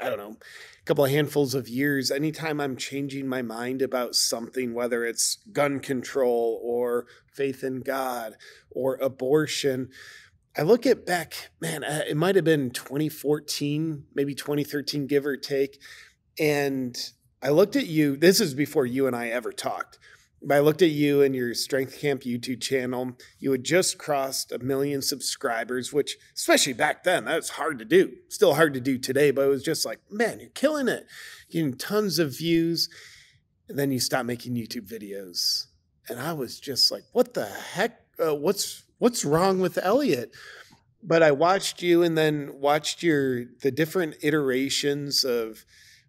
I don't know, a couple of handfuls of years, anytime I'm changing my mind about something, whether it's gun control or faith in God or abortion, I look at back, man, it might have been twenty fourteen, maybe twenty thirteen, give or take. And I looked at you. This is before you and I ever talked. But I looked at you and your Strength Camp YouTube channel. You had just crossed a million subscribers, which, especially back then, that was hard to do. Still hard to do today, but it was just like, man, you're killing it. Getting tons of views. And then you stopped making YouTube videos. And I was just like, what the heck? Uh, what's... What's wrong with Elliot? But I watched you, and then watched your the different iterations of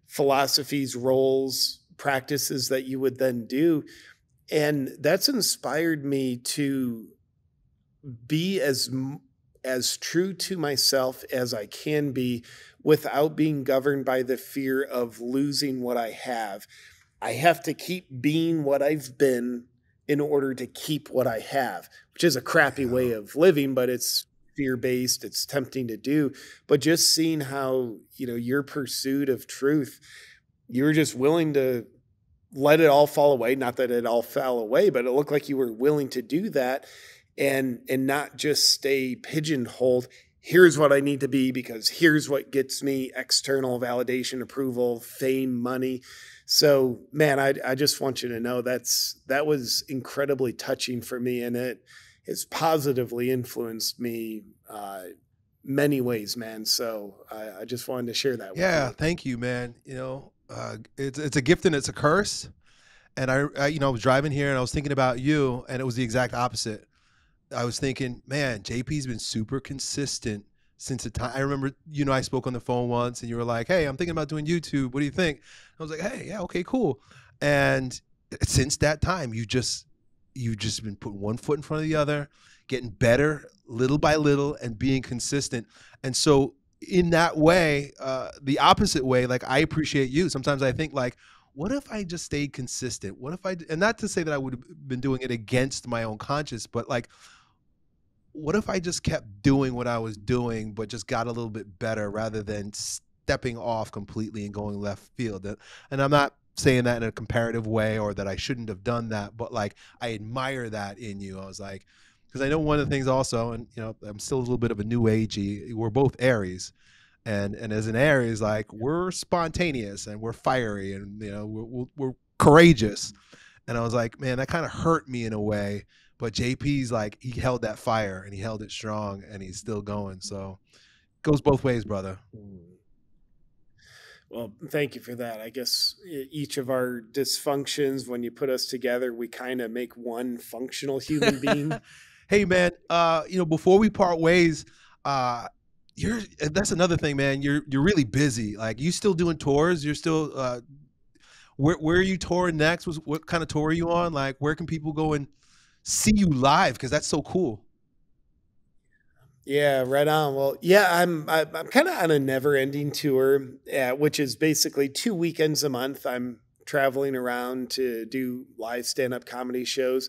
philosophies, roles, practices that you would then do. And that's inspired me to be as as true to myself as I can be without being governed by the fear of losing what I have. I have to keep being what I've been in order to keep what I have, which is a crappy way of living, but it's fear-based, it's tempting to do. But just seeing how, you know, your pursuit of truth, you were just willing to let it all fall away. Not that it all fell away, but it looked like you were willing to do that and and not just stay pigeonholed. Here's what I need to be because here's what gets me external validation, approval, fame, money. So, man, I, I just want you to know that's that was incredibly touching for me, and it has positively influenced me uh, many ways, man. So I, I just wanted to share that with you. Yeah, thank you, man. You know, uh, it's, it's a gift and it's a curse. And I, I, you know, I was driving here and I was thinking about you, and it was the exact opposite. I was thinking, man, J P's been super consistent since the time. I remember, you know, I spoke on the phone once and you were like, hey, I'm thinking about doing YouTube. What do you think? I was like, hey, yeah, okay, cool. And since that time, you just, you've just been putting one foot in front of the other, getting better little by little and being consistent. And so in that way, uh, the opposite way, like I appreciate you. Sometimes I think like, what if I just stayed consistent? What if I, and not to say that I would have been doing it against my own conscience, but like, what if I just kept doing what I was doing, but just got a little bit better rather than stepping off completely and going left field? And I'm not saying that in a comparative way or that I shouldn't have done that, but like, I admire that in you. I was like, because I know one of the things also, and you know, I'm still a little bit of a new agey, we're both Aries. And, and as an Aries, like we're spontaneous and we're fiery and, you know, we're, we're, we're courageous. And I was like, man, that kind of hurt me in a way. But J P's like, he held that fire and he held it strong and he's still going. So it goes both ways, brother. Well, thank you for that. I guess each of our dysfunctions, when you put us together, we kind of make one functional human being. Hey, man, uh, you know, before we part ways, uh, you're, that's another thing, man. You're, you're really busy. Like you still doing tours. You're still, uh, where, where are you touring next? What, what kind of tour are you on? Like, where can people go and see you live? Because that's so cool. Yeah, right on. Well, yeah, I'm I'm kind of on a never-ending tour, uh, which is basically two weekends a month. I'm traveling around to do live stand-up comedy shows,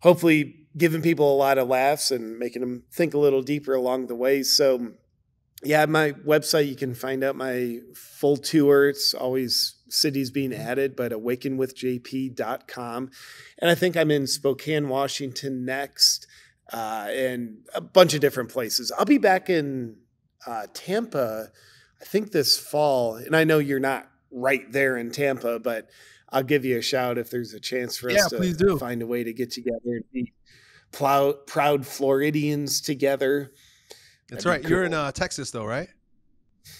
hopefully giving people a lot of laughs and making them think a little deeper along the way. So, yeah, my website, you can find out my full tour. It's always cities being added, but awaken with J P dot com. And I think I'm in Spokane, Washington next, uh, and a bunch of different places. I'll be back in uh, Tampa, I think this fall. And I know you're not right there in Tampa, but I'll give you a shout if there's a chance for us yeah, to find a way to get together and be proud Floridians together. That's right. Cool. You're in uh, Texas though, right?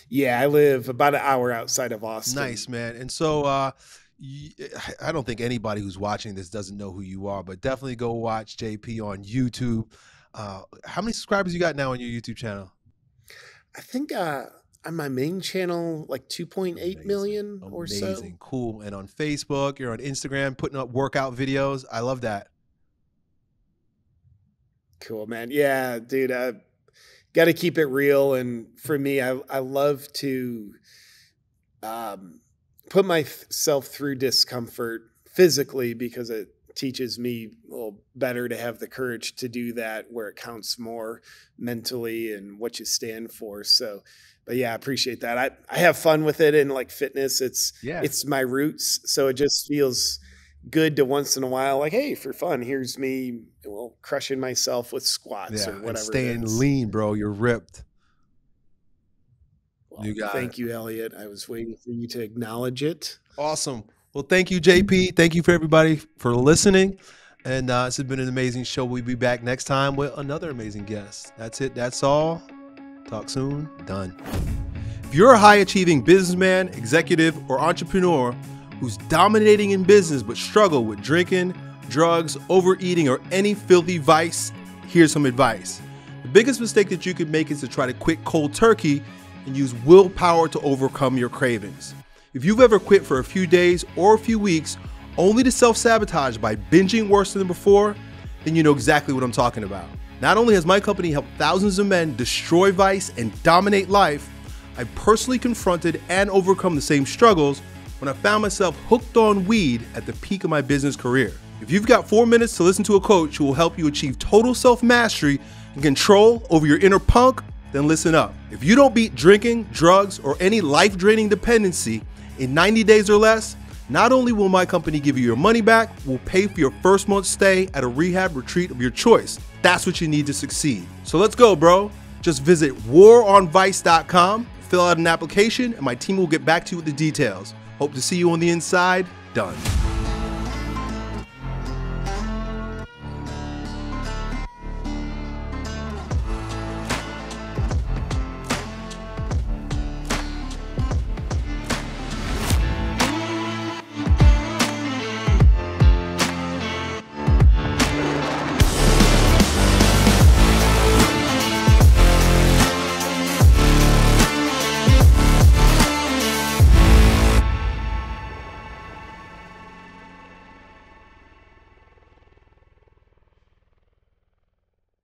Yeah, I live about an hour outside of Austin. Nice, man. And so uh, I don't think anybody who's watching this doesn't know who you are, but definitely go watch J P on YouTube. Uh, how many subscribers you got now on your YouTube channel? I think uh, on my main channel, like two point eight million or so. Amazing, cool. And on Facebook, you're on Instagram, putting up workout videos. I love that. Cool, man. Yeah, dude. Uh, Got to keep it real. And for me, I, I love to um, put myself through discomfort physically because it teaches me well, better to have the courage to do that where it counts more mentally and what you stand for. So, but yeah, I appreciate that. I, I have fun with it and like fitness. It's, yeah. It's my roots. So it just feels good to once in a while, like, hey, for fun, here's me, well, crushing myself with squats yeah, or whatever. Staying lean, bro. You're ripped. Well, you got thank it. you, Elliot. I was waiting for you to acknowledge it. Awesome. Well, thank you, J P. Thank you for everybody for listening. And uh, this has been an amazing show. We'll be back next time with another amazing guest. That's it. That's all. Talk soon. Done. If you're a high-achieving businessman, executive, or entrepreneur who's dominating in business but struggle with drinking, drugs, overeating, or any filthy vice, here's some advice. The biggest mistake that you could make is to try to quit cold turkey and use willpower to overcome your cravings. If you've ever quit for a few days or a few weeks only to self-sabotage by binging worse than before, then you know exactly what I'm talking about. Not only has my company helped thousands of men destroy vice and dominate life, I've personally confronted and overcome the same struggles when I found myself hooked on weed at the peak of my business career. If you've got four minutes to listen to a coach who will help you achieve total self-mastery and control over your inner punk, then listen up. If you don't beat drinking, drugs, or any life-draining dependency in ninety days or less, not only will my company give you your money back, we'll pay for your first month's stay at a rehab retreat of your choice. That's what you need to succeed. So let's go, bro. Just visit war on vice dot com, fill out an application, and my team will get back to you with the details. Hope to see you on the inside. Done.